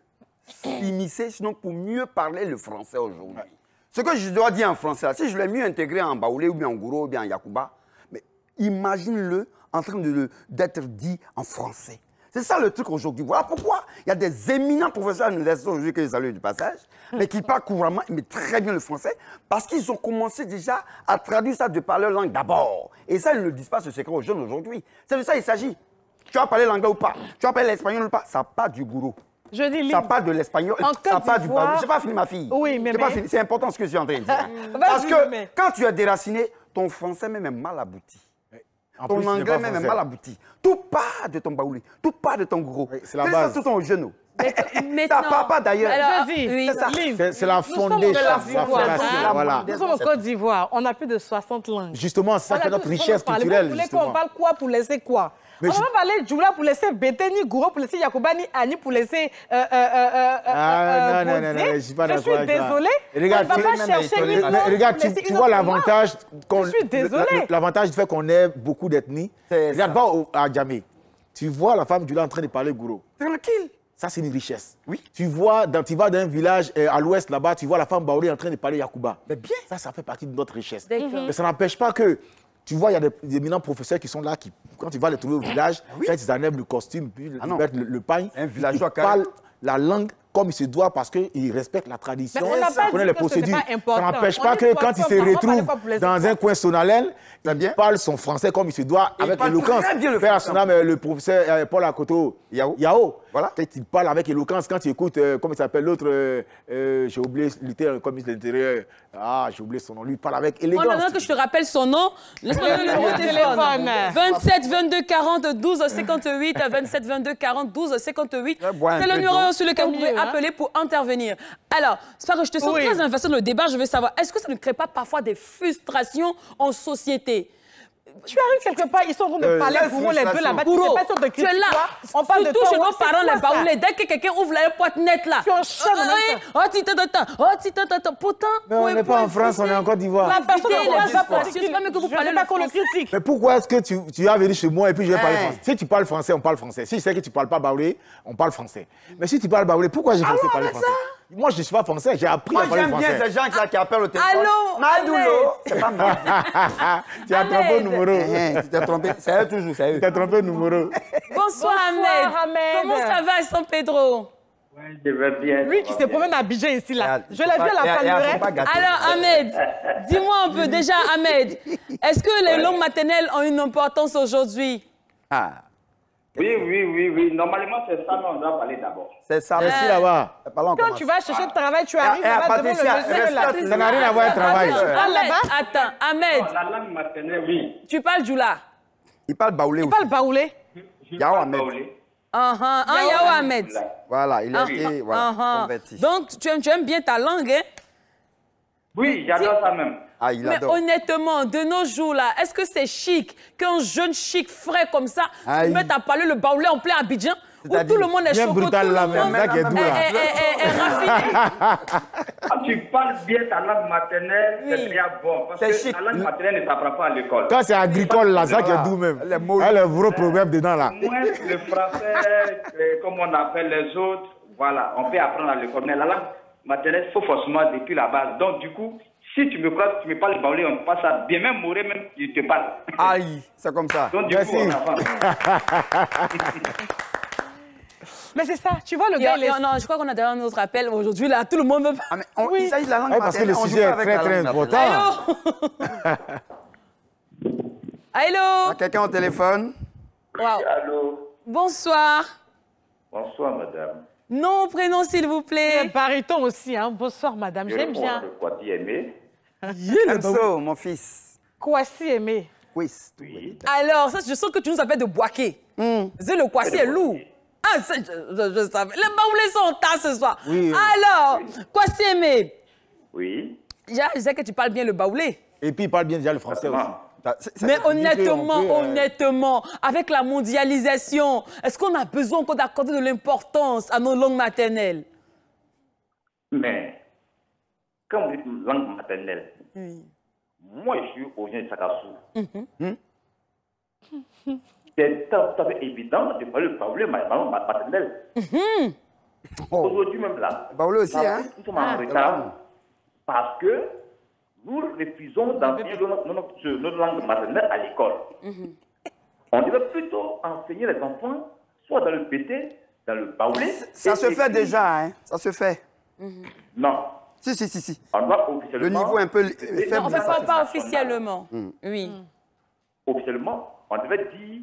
s'immiscer, sinon pour mieux parler le français aujourd'hui. Ouais. Ce que je dois dire en français, là, si je l'ai mieux intégré en baoulé ou bien en gourou ou bien en yakouba, mais imagine-le en train d'être dit en français. C'est ça le truc aujourd'hui. Voilà pourquoi il y a des éminents professeurs à l'université aujourd'hui que je salue du passage, mais qui parlent couramment, mais très bien le français, parce qu'ils ont commencé déjà à traduire ça de par leur langue d'abord. Et ça, ils ne disent pas ce secret aux jeunes aujourd'hui. C'est de ça qu'il s'agit. Tu vas parler l'anglais ou pas, tu vas parler l'espagnol ou pas, ça parle du gourou. Je dis libre. Ça parle de l'espagnol, ça parle du baoulé. Je n'ai pas fini, ma fille. Oui, mais... mais... C'est important ce que je suis en train de dire. Parce que mais... quand tu es déraciné, ton français même est mal abouti. En ton plus, anglais même français. Est mal abouti. Tout part de ton baoulé, tout part de ton gros. Oui, c'est la base. C'est surtout ton genou. Ça ne parle pas d'ailleurs. C'est la fondée de la France. Nous sommes en Côte d'Ivoire. On a plus de soixante langues. Justement, ça fait notre richesse culturelle. On parle quoi pour laisser quoi? Mais on va je... parler de Djoula pour laisser Bété, ni Gouro, pour laisser Yacouba, ni Annie, pour laisser... Euh, euh, euh, ah, euh, non, non, non, non, je ne suis pas d'accord avec ça. Je suis désolée. On ne va pas chercher une langue. Regarde, tu, tu vois l'avantage... Je suis désolée. L'avantage du fait qu'on ait beaucoup d'ethnies. Regarde, va à Djamé. Tu vois la femme Djoula en train de parler Gouro. Tranquille. Ça, c'est une richesse. Oui. Tu vois, dans, tu vas dans un village euh, à l'ouest, là-bas, tu vois la femme Baoulé en train de parler Yacouba. Mais bien. Ça, ça fait partie de notre richesse. Mais ça n'empêche pas que... Tu vois, il y a des éminents professeurs qui sont là, qui, quand tu vas les trouver au village, oui. Ils enlèvent le costume, puis ah ils mettent le, le pagne. Un villageois qui parle la langue comme il se doit parce qu'ils respectent la tradition, ils connaissent les procédures. Ça n'empêche pas que quand ils se retrouvent dans un coin sonalène, ils parlent son français comme il se doit, avec éloquence. Le professeur Paul Akoto, Yao, il parle avec éloquence. Quand tu écoutes, comment il s'appelle l'autre, j'ai oublié, l'intérieur, le commissaire de l'intérieur, ah, j'ai oublié son nom, lui, il parle avec élégance. Maintenant que je te rappelle son nom, laisse-moi le numéro de téléphone. vingt-sept vingt-deux quarante douze cinquante-huit, vingt-sept vingt-deux quarante douze cinquante-huit, c'est le numéro sur lequel vous pouvez appeler pour intervenir. Alors, c'est que je te sens oui. très investie dans le débat, je veux savoir, est-ce que ça ne crée pas parfois des frustrations en société? Tu arrives quelque part, ils sont en train de parler pour les deux là-bas, tu ne sais pas de qui tu es là. On parle de toi, chez nos parents, les Baoulés, dès que quelqu'un ouvre la porte nette là. Tu es en choc. Oh, tu t'entends, oh, tu t'entends. Pourtant, on n'est pas en France, on est en Côte d'Ivoire. La personne ne va pas parler, c'est pas mieux que vous parlez le français. Mais pourquoi est-ce que tu as venu chez moi et puis je vais parler français? Si tu parles français, on parle français. Si je sais que tu ne parles pas Baoulé, on parle français. Mais si tu parles Baoulé, pourquoi j'ai pensé parler français? Moi, je ne suis pas français, j'ai appris moi, à parler français. Moi, j'aime bien ces gens qui, qui appellent au téléphone. Allô, Madoulo, c'est pas moi. Tu as trompé le numéro. Tu t'es trompé, c'est eux toujours, c'est eux. Tu t'es trompé le numéro. Bonsoir, Ahmed. Comment ça va, San Pedro? Oui, je vais bien. Lui qui se promène à Abidjan ici, là. Je l'ai vu à la palmerie. Alors, Ahmed, dis-moi un peu déjà, Ahmed, est-ce que les longues maternelles ont une importance aujourd'hui? Ah. Oui, oui, oui, oui. Normalement, c'est ça, mais on doit parler d'abord. C'est ça. Merci là-bas. Quand tu vas chercher le travail, tu arrives là-bas devant le monsieur. Ça n'a rien à voir avec le travail. Attends, Ahmed. La langue maternelle, oui. Tu parles Djoula. Il parle Baoulé. Il parle Baoulé. Yao Ahmed. Ah, Yao Ahmed. Voilà, il a été converti. Donc, tu aimes bien ta langue, hein? Oui, j'adore ça même. Ah, il mais adore. Honnêtement, de nos jours là, est-ce que c'est chic qu'un jeune chic frais comme ça se mette à parler le Baoulé en plein Abidjan où tout le monde est choqué, tout le la monde est raffiné. Tu parles bien ta langue maternelle, oui. C'est très bon. Parce que chic. La langue maternelle ne t'apprend pas à l'école. Quand c'est agricole, là, ça qui est doux même. Les mots, ah, le gros problème dedans là. Moins le français, comme on appelle les autres, voilà, on peut apprendre à l'école. Mais la langue maternelle, il faut forcément depuis la base. Donc du coup, si tu me crois, tu me parles Baoulé, on passe à bien même Mouré, même il te parle. Aïe, c'est comme ça. Donc, du merci. Coup, mais c'est ça, tu vois le gars. Les... Non, non, je crois qu'on a d'ailleurs un autre appel aujourd'hui là, tout le monde veut. Ah, mais on, oui. Il s'agit de la langue. Oui, parce que le sujet est très très important. Allô. Quelqu'un au téléphone. Oui, wow. Allô. Bonsoir. Bonsoir, madame. Non, prénom, s'il vous plaît. Bariton aussi, hein. Bonsoir, madame. J'aime bien. Kouassi Aimé. Yélenso, mon fils. Kouassi Aimé. Oui. Alors, ça, je sens que tu nous appelles de Boaké. Mm. Le Kouassi est lourd. Ah, je, je, je savais. Les Baoulés sont en tas ce soir. Oui. Alors, oui. Kouassi Aimé. Oui. Déjà, je sais que tu parles bien le Baoulé. Et puis, il parle bien déjà le français ah, aussi. Non. Ça, ça mais honnêtement, peut, honnêtement, euh... avec la mondialisation, est-ce qu'on a besoin qu'on accorde de l'importance à nos langues maternelles? Mais, quand vous dites langue maternelle, oui. Moi je suis originaire de Sakassou. Mm-hmm. hmm? C'est tout à fait évident de parler de ma langue maternelle. Mm-hmm. Oh. Aujourd'hui même là, aussi, là hein? Nous sommes en ah, retard parce que nous refusons d'enseigner notre langue maternelle à l'école. Mm-hmm. On devrait plutôt enseigner les enfants, soit dans le Bété, dans le Baoulé. Ça, ça se fait déjà, hein? Ça se fait. Mm-hmm. Non. Si, si, si, si. On doit officiellement... Le niveau un peu faible. Non, on ne fait pas, pas officiellement. Mm. Oui. Mm. Officiellement, on devait dire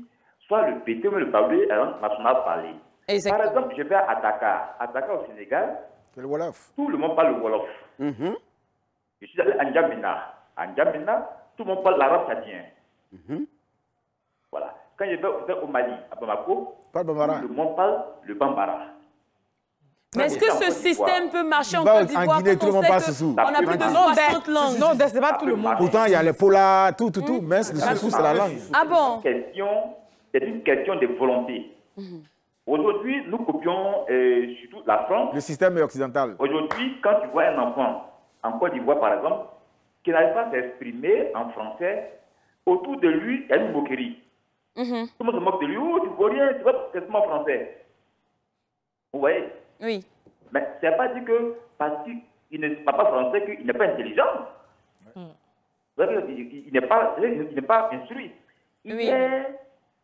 soit le Bété ou le Baoulé, la langue nationale parlée. Exactement. Par exemple, je vais à Dakar. À Dakar, au Sénégal, le Wolof. Tout le monde parle le Wolof. Mm-hmm. Je suis allé à N'Djamena. À N'Djamena, tout le monde parle l'arabe chadien. Mm-hmm. Voilà. Quand je vais au Mali, à Bamako, tout le monde parle le Bambara. Mais est-ce que ce système peut marcher en Côte d'Ivoire? En Guinée, tout le monde passe sous. On a plus de soixante langues. Non, c'est pas tout le monde. Pourtant, il y a les Pola, tout, tout, tout. Mais le souci, c'est la langue. Ah bon? C'est une question de volonté. Aujourd'hui, nous copions euh, surtout la France. Le système est occidental. Aujourd'hui, quand tu vois un enfant en Côte d'Ivoire, par exemple, qui n'arrive pas à s'exprimer en français, autour de lui, il y a une moquerie. Mm-hmm. Tout le monde se moque de lui. Oh, tu ne vois rien, tu vois pratiquement français. Vous voyez? Oui. Mais ça ne veut pas dire que parce qu'il ne parle pas français, qu'il n'est pas intelligent. Mm. Il n'est pas, pas instruit. Il oui. est...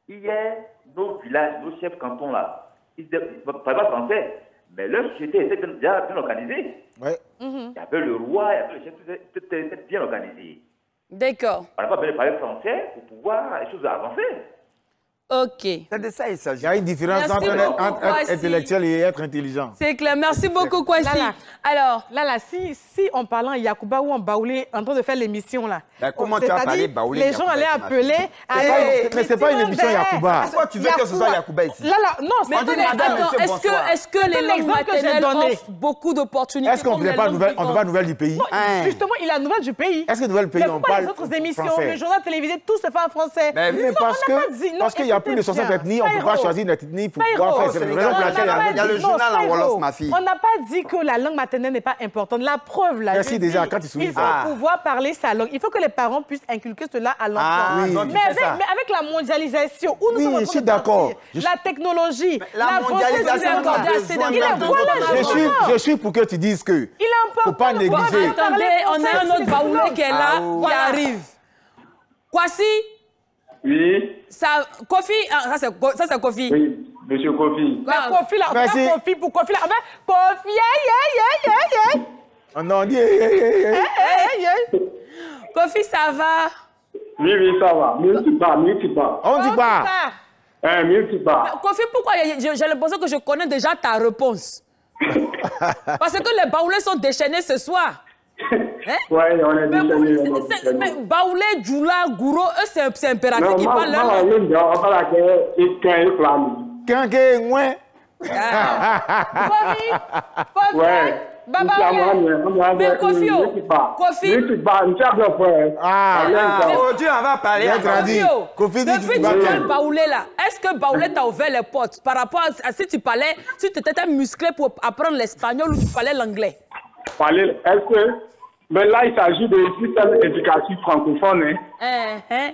Hier, nos villages, nos chefs cantons là, ils ne parlaient pas français, mais leur société était déjà bien organisée. Ouais. Mm-hmm. Il y avait le roi, il y avait le chef, tout était bien organisé. D'accord. On n'a pas besoin de parler français pour pouvoir les choses avancer. Ok. C'est de ça il s'agit. Il y a une différence entre être intellectuel et être intelligent. C'est clair. Merci beaucoup, Kwasi. Alors, là, là, si, si en parlant Yacouba ou en Baoulé, en train de faire l'émission, là. Comment tu as parlé Baoulé? Les gens allaient appeler. Mais c'est pas une émission Yacouba. Pourquoi tu veux que ce soit Yacouba ici? Là, là, non, c'est pas. Est-ce que les langues maternelles offrent beaucoup d'opportunités? Est-ce qu'on ne fait pas la nouvelle du pays? Justement, il a la nouvelle du pays. Est-ce que la nouvelle du pays, on parle? Les autres émissions, le journal télévisé, tout se fait en français. Mais parce que. Il y a plus de soixante ethnies, on ne peut pas choisir une ethnie pour pouvoir faire. Il y a le journal en Wolof, ma fille. On n'a pas dit que la langue maternelle n'est pas importante. La preuve, là, merci déjà, quand tu souviens. Il faut pouvoir parler sa langue. Il faut que les parents puissent inculquer cela à l'enfant. Mais avec la mondialisation, où nous sommes. Oui, je suis d'accord. La technologie, la mondialisation, je suis pour que tu dises que. Il faut pas négliger. Attendez, on a un autre Baoulé qui est là, qui arrive. Kwasi. Oui. Ça, Kofi, ah, ça c'est Kofi. Oui, monsieur Kofi. Ah, Kofi là, on va Kofi pour Kofi là. On va Kofi, yeah, yeah, yeah, yeah. Oh non, yeah, yeah, yeah, yeah. Hey, hey, hey. Kofi, ça va? Oui, oui, ça va. Mieux tu pars, mieux tu pars. On dit pas. Eh, mieux tu pars. Kofi, pourquoi j'ai l'impression que je connais déjà ta réponse? Parce que les Baoulés sont déchaînés ce soir. Hein? Ouais, on a dit ça. Mais Baoulé, Djoula, Gouro, eux, c'est impératif qui parle là. Non, non, non, on parle de mais Kofi, Kofi, depuis que Baoulé là, est-ce que Baoulé t'a ouvert les portes par rapport à si tu parlais, si tu étais musclé pour apprendre l'espagnol ou tu parlais l'anglais? Est-ce que... Mais là, il s'agit de système éducatif francophone. Hein? Uh -huh.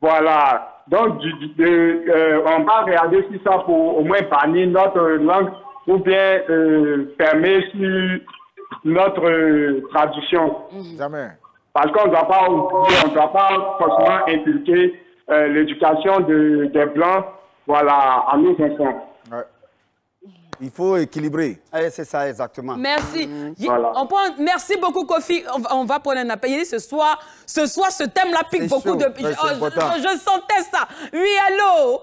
Voilà. Donc, du, de, euh, on va regarder si ça pour au moins bannir notre langue ou bien euh, fermer sur notre euh, traduction. Jamais. Mmh. Parce qu'on ne doit pas on doit pas forcément inculquer euh, l'éducation de, des Blancs, voilà, à nos enfants. Ouais. Il faut équilibrer. C'est ça, exactement. Merci. Mmh. Voilà. On prend... Merci beaucoup, Kofi. On va, on va prendre un appel. Ce soir, ce soir, ce thème-là pique beaucoup chaud. De... Oh, je, je sentais ça. Oui, allô?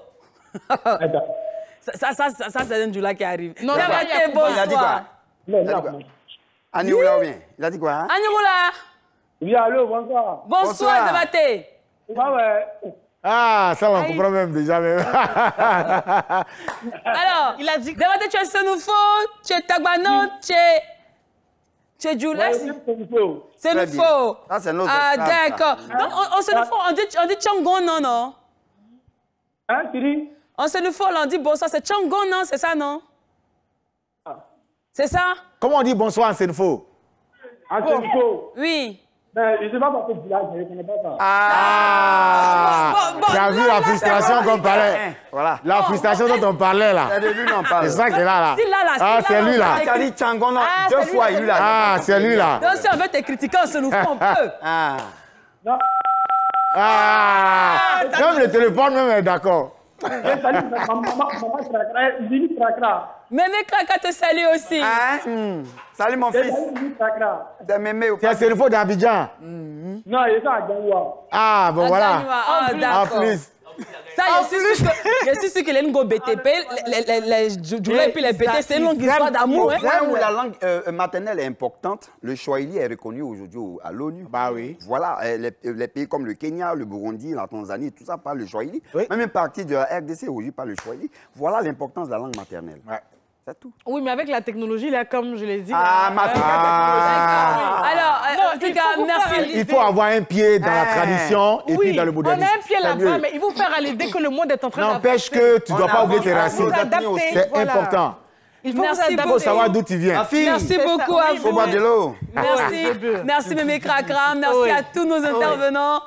ça, ça, ça, ça c'est un Djoula qui arrive. Non, non, il, bon il a dit quoi? Il a dit quoi? Anioula, oui. Il a dit quoi? Hein? Anioula. Oui, allô, bonsoir. Bonsoir, Debaté. Ah, ça, on comprend même déjà. Même. Alors, il a dit que tu es Sonoufo, tu es Tagbano, tu es. Tu es Djoula. C'est Sonoufo. Ah, c'est notre. Ah, d'accord. Donc, on Sonoufo, on dit Tchangon, non, non? Hein, tu dis? On Sonoufo, on dit bonsoir, c'est Tchangon, non? C'est ça, non? C'est ça? Comment on dit bonsoir en Sonoufo? En Sonoufo? Oui. Mais je ne sais pas pourquoi village, je ne connais pas ça. Ah! Tu as vu la frustration qu'on parlait. Voilà. La frustration dont on parlait là. C'est lui dont on parlait. C'est ça qui est là là. Ah, c'est lui là. Tu as dit Tchangon deux fois, il est là. Ah, c'est lui là. Donc si on veut te critiquer, on se nous fait un peu. Ah! Non! Ah! Même le téléphone même est d'accord. Je salue Mémé Cracra. Mémé Cracra te salue aussi. Hein? Salut mon fils. C'est Mémé ou pas? C'est le faux d'Abidjan. Non, il est à Gagnoua. Ah, bon voilà. En plus. Ça, je suis sûr que les langues B T P, les Djoula et puis les B T P, c'est une longue histoire d'amour. Là où la langue maternelle est importante, le Swahili est reconnu aujourd'hui à l'ONU. Bah oui. Voilà, les pays comme le Kenya, le Burundi, la Tanzanie, tout ça parle le Swahili. Même une partie de la R D C aujourd'hui parle le Swahili. Voilà l'importance de la langue maternelle. C'est tout. Oui, mais avec la technologie, là, comme je l'ai dit... Ah, ma ah. Alors, euh, non, il, merci. Il faut avoir un pied dans la tradition et oui, puis dans le modernisme. On a un pied là-bas, mais il faut faire aller dès que le monde est en train de... N'empêche que tu ne dois on pas avance, oublier tes racines. C'est voilà. important. Il faut, il faut savoir d'où tu viens. Merci beaucoup à vous. Merci, merci Mémé Cracra. Merci à tous nos intervenants.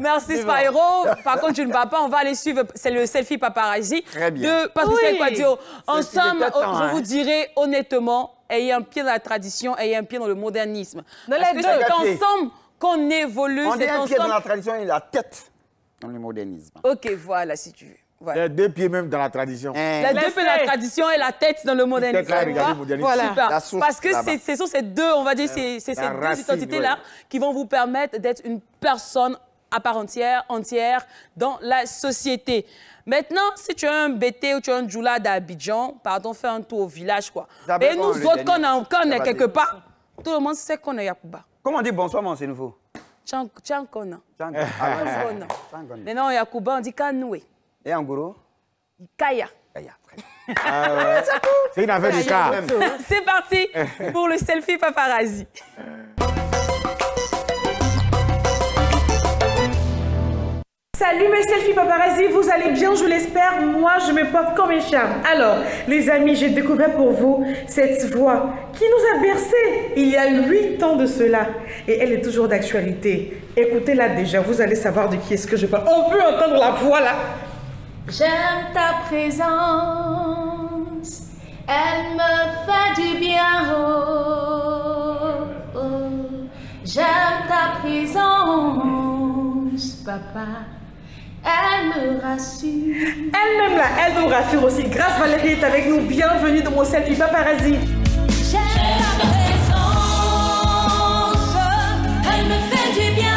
Merci Spyrow. Par contre, tu ne vas pas. On va aller suivre. C'est le selfie paparazzi de Patricia Kouadio. En somme, je vous dirais honnêtement, ayez un pied dans la tradition, ayez un pied dans le modernisme. Parce que c'est ensemble qu'on évolue. On est un pied dans la tradition et la tête dans le modernisme. Ok, voilà, si tu veux. Voilà. Les deux pieds même dans la tradition. Hey. Les deux pieds dans la tradition et la tête dans le modernisme. Voilà. Voilà. Parce que ce sont ces deux, on va dire, c'est ces deux identités-là ouais. qui vont vous permettre d'être une personne à part entière, entière dans la société. Maintenant, si tu as un B T ou tu as un djoula d'Abidjan, pardon, fais un tour au village, quoi. Et nous autres, quand on est quelque part, tout le monde sait qu'on est Yacouba. Comment on dit bonsoir, mon c'est nouveau? Tchankona. Tchankona. Maintenant, Yacouba, on dit Kanoué. Et en gros Kaya. Kaya. Euh, C'est une affaire de cas. C'est parti pour le selfie paparazzi. Salut mes selfies paparazzi, vous allez bien, je l'espère. Moi, je me porte comme un charme. Alors, les amis, j'ai découvert pour vous cette voix qui nous a bercés il y a huit ans de cela. Et elle est toujours d'actualité. Écoutez-la déjà, vous allez savoir de qui est-ce que je parle. On peut entendre la voix là. J'aime ta présence, elle me fait du bien. Oh, oh. J'aime ta présence, papa. Elle me rassure. Elle-même là, elle nous rassure aussi. Grâce Valérie est avec nous. Bienvenue dans mon selfie paparazzi. J'aime ta présence, elle me fait du bien.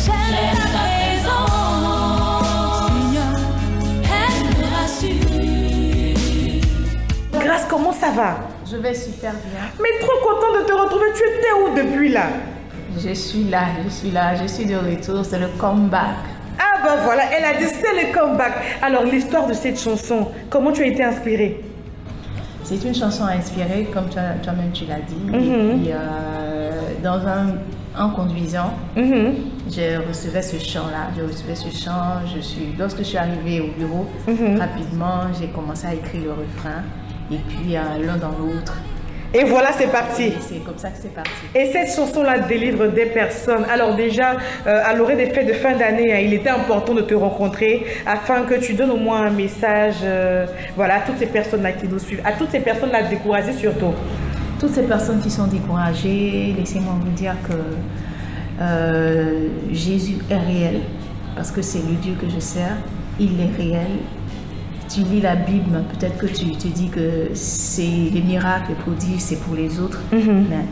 J'aime ta présence, Seigneur, elle me rassure. Grâce, comment ça va? Je vais super bien. Mais trop content de te retrouver. Tu étais où depuis là? Je suis là, je suis là, je suis de retour, c'est le comeback. Ah ben voilà, elle a dit c'est le comeback. Alors l'histoire de cette chanson, comment tu as été inspirée? C'est une chanson inspirée, comme toi-même tu l'as dit. Mm -hmm. Et puis, euh, dans un, en conduisant, mm -hmm. je recevais ce chant-là, je recevais ce chant. Je suis, lorsque je suis arrivée au bureau, mm -hmm. rapidement, j'ai commencé à écrire le refrain. Et puis euh, l'un dans l'autre. Et voilà, c'est parti. C'est comme ça que c'est parti. Et cette chanson-là délivre des personnes. Alors déjà, euh, à l'orée des fêtes de fin d'année, hein, il était important de te rencontrer afin que tu donnes au moins un message euh, voilà, à toutes ces personnes-là qui nous suivent, à toutes ces personnes-là découragées surtout. Toutes ces personnes qui sont découragées, laissez-moi vous dire que euh, Jésus est réel parce que c'est le Dieu que je sers. Il est réel. Tu lis la Bible, peut-être que tu te dis que c'est les miracles, les prodiges, c'est pour les autres. Mm-hmm. Mais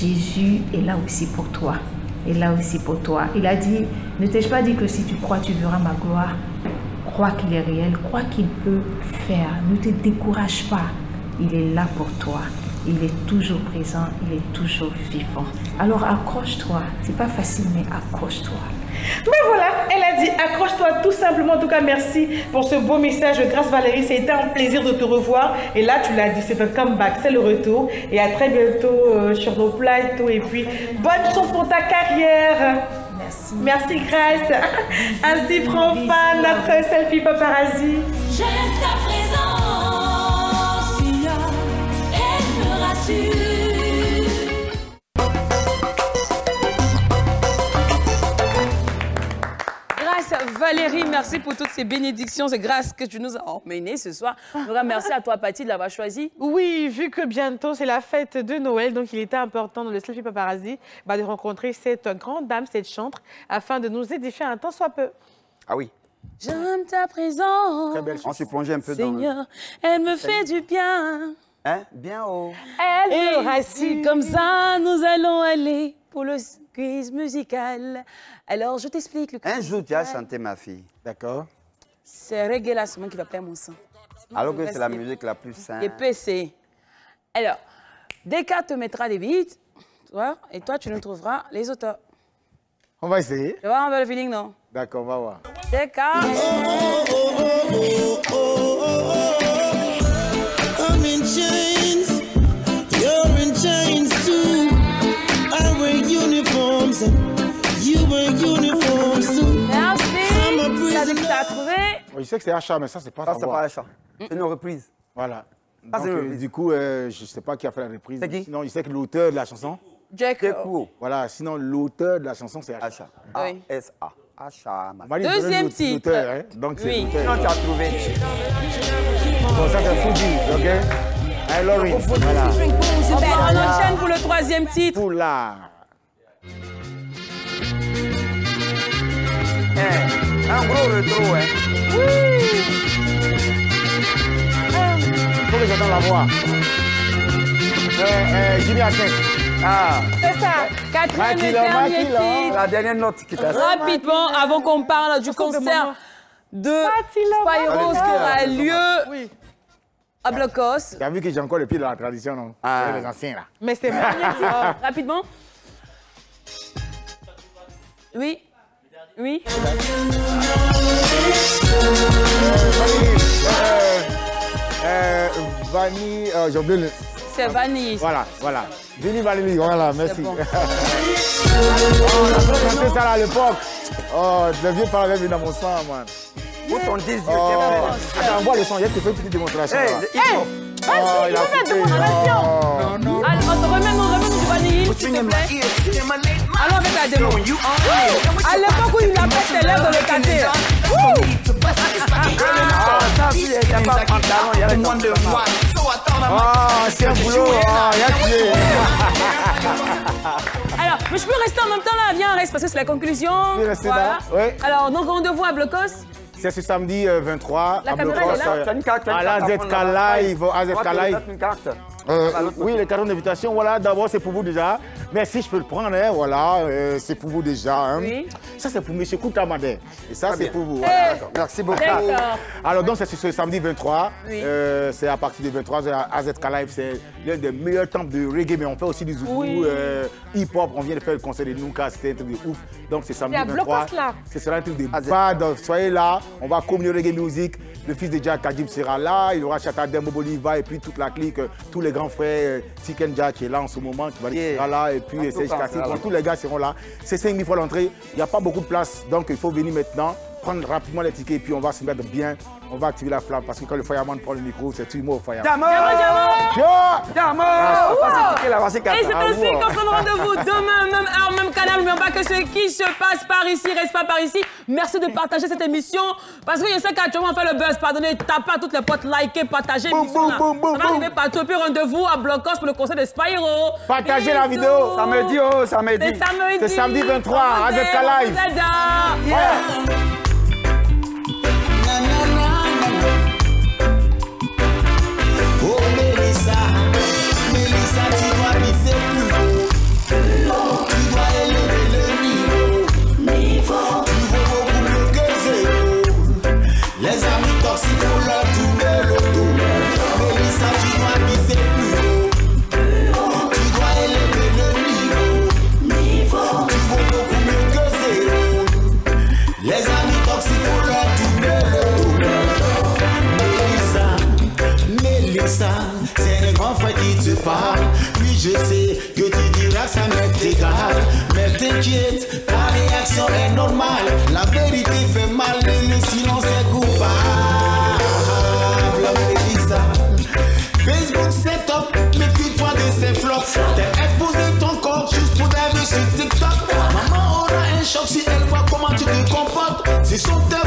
Jésus est là aussi pour toi. Il est là aussi pour toi. Il a dit, ne t'ai-je pas dit que si tu crois, tu verras ma gloire. Crois qu'il est réel, crois qu'il peut faire. Ne te décourage pas. Il est là pour toi. Il est toujours présent, il est toujours vivant. Alors accroche-toi. C'est pas facile, mais accroche-toi. Mais voilà, elle a dit accroche-toi tout simplement. En tout cas, merci pour ce beau message. Grâce Valérie, c'était un plaisir de te revoir. Et là, tu l'as dit, c'est un comeback, c'est le retour. Et à très bientôt euh, sur nos plateaux. Et puis, bonne chance pour ta carrière. Merci. Merci, Grace. Ainsi prend fin notre selfie paparazzi. J'aime ta présence, elle me rassure. Valérie, merci pour toutes ces bénédictions. C'est grâce que tu nous as emmenés ce soir. Vraiment, merci à toi, Patty, de l'avoir choisi. Oui, vu que bientôt, c'est la fête de Noël, donc il était important dans le selfie paparazzi bah, de rencontrer cette grande dame, cette chantre, afin de nous édifier un temps soit peu. Ah oui. J'aime ta présence. Très belle chanson. On s'est plongé un peu Seigneur, dans le... Seigneur, elle me fait du bien. Hein? Bien haut. Elle me rassure. Comme ça, nous allons aller pour le... quiz musical. Alors, je t'explique. Un jour, tu as chanté ma fille. D'accord. C'est reggae la semaine qui va plaire mon sang. Alors que c'est la musique la plus simple. Et P C. Alors, Descartes te mettra des beats, toi, et toi, tu nous trouveras les auteurs. On va essayer. Tu vois, on va le feeling, non? D'accord, on va voir. Descartes. Oh, oh, oh, oh, oh, oh, oh, oh. prison. You wear uniforms too. I'm a prisoner. Il sait que c'est Acha, mais ça, c'est pas ça. Ça, c'est pas Acha. C'est une reprise. Voilà. Ah, donc, euh, du coup, euh, je ne sais pas qui a fait la reprise. Sinon, il sait que l'auteur de la chanson... Yé-Klué-Hou. Voilà, sinon, l'auteur de la chanson, c'est Acha. A S A. Acha. Deuxième titre. Hein, donc, c'est oui. Sinon, tu as trouvé. Bon, ça, c'est Fuji, OK? Hey, Laurie, voilà. On enchaîne pour le troisième titre. Poula. Hey, un gros retro, hein? Oui. Il faut que j'entende la voix. Euh, euh, Jimmy Assepti. Ah. C'est ça. Quatrième dernier titre. La dernière note qui t'a sorti. Rapidement, avant qu'on parle du concert de Spyrow qui aura lieu oui. à Blockhouse. Tu as vu que j'ai encore le pied de la tradition, non? Ah. Les anciens, là. Mais c'est magnifique. Rapidement. Oui. Oui. Euh, Vanille, euh, j'ai oublié le... C'est Vanille. Voilà, voilà. Vini Vanille, voilà, merci. Bon. Oh, on a présenté ça à l'époque. Oh, le vieux parle avec dans mon sang, man. Où ton désir? Attends, envoie le son, il y a quelqu'un qui fait une démonstration. Hé, vas-y, remets de mon relation. On te remet mon remède du Vanille, s'il te plaît. Allons avec la démo. À l'époque où il a fait ses lèvres dans le quartier. Ah, ça, il n'y a pas de pantalon, il y a le pantalon. Ah, c'est un boulot, ah, il y a tué. Alors, mais je peux rester en même temps là, viens, reste, parce que c'est la conclusion. Je peux rester là, oui. Alors, donc rendez-vous à Blockhouse. C'est ce samedi vingt-trois, à Blockhouse. À l'A Z K Live, A Z K Live. Euh, oui, le carton d'invitation, voilà, d'abord c'est pour vous déjà. Mais si je peux le prendre, hein, voilà, euh, c'est pour vous déjà. Hein. Oui. Ça c'est pour M. Koutamadé. Et ça c'est pour vous. Voilà, hey. Merci beaucoup. Alors donc c'est ce samedi vingt-trois, oui. euh, c'est à partir de vingt-trois heures à A Z K Live. C'est l'un des meilleurs temples de reggae, mais on fait aussi du zouk, oui. euh, hip-hop. On vient de faire le concert de Nouka, c'était un truc de ouf. Donc c'est samedi vingt-trois. Ce sera un truc de bad. Soyez là, on va communier reggae music. Le fils de Jack Kajeem sera là, il y aura Chata Dem, Bolivar et puis toute la clique, tous les grands frères, Tikenja qui est là en ce moment, qui va yeah. sera là, et puis Serge Kassi, tous les gars seront là. C'est cinq mille fois l'entrée, il n'y a pas beaucoup de place, donc il faut venir maintenant, prendre rapidement les tickets et puis on va se mettre bien, on va activer la flamme, parce que quand le fireman prend le micro, c'est tout le mot au fireman. Damo Damo Damo Et c'est ainsi qu'on prend rendez-vous demain, même heure, même canal, mais on va que ce qui se passe par ici, reste pas par ici. Merci de partager cette émission, parce que je sais qu'actuellement on fait le buzz, pardonnez, tapez à toutes les potes, likez, partagez l'émission là. On va arriver partout, puis rendez-vous à Blockhouse pour le concert de Spyrow. Partagez la vidéo, samedi, oh, samedi. C'est samedi. C'est samedi vingt-trois, A Z K Live. Mélissa, Mélissa, tu dois viser plus haut, tu dois élever le niveau, niveau. Tu vaux beaucoup mieux que zéro, les amis toxiques vont leur tourner le dos. Mélissa, tu dois viser plus haut, tu dois élever le niveau, niveau. Tu vaux beaucoup mieux que zéro, les amis toxiques vont leur tourner le dos. Mélissa, Mélissa, c'est un grand frère qui te parle. Oui, je sais que tu diras ça m'est égal. Mais t'inquiète, ta réaction est normale. La vérité fait mal et le silence est coupable. Mélissa, Facebook c'est top, méfie-toi de ces flops. T'es exposé ton corps juste pour des vues sur TikTok. Maman aura un choc si elle voit comment tu te comportes. C'est son thème.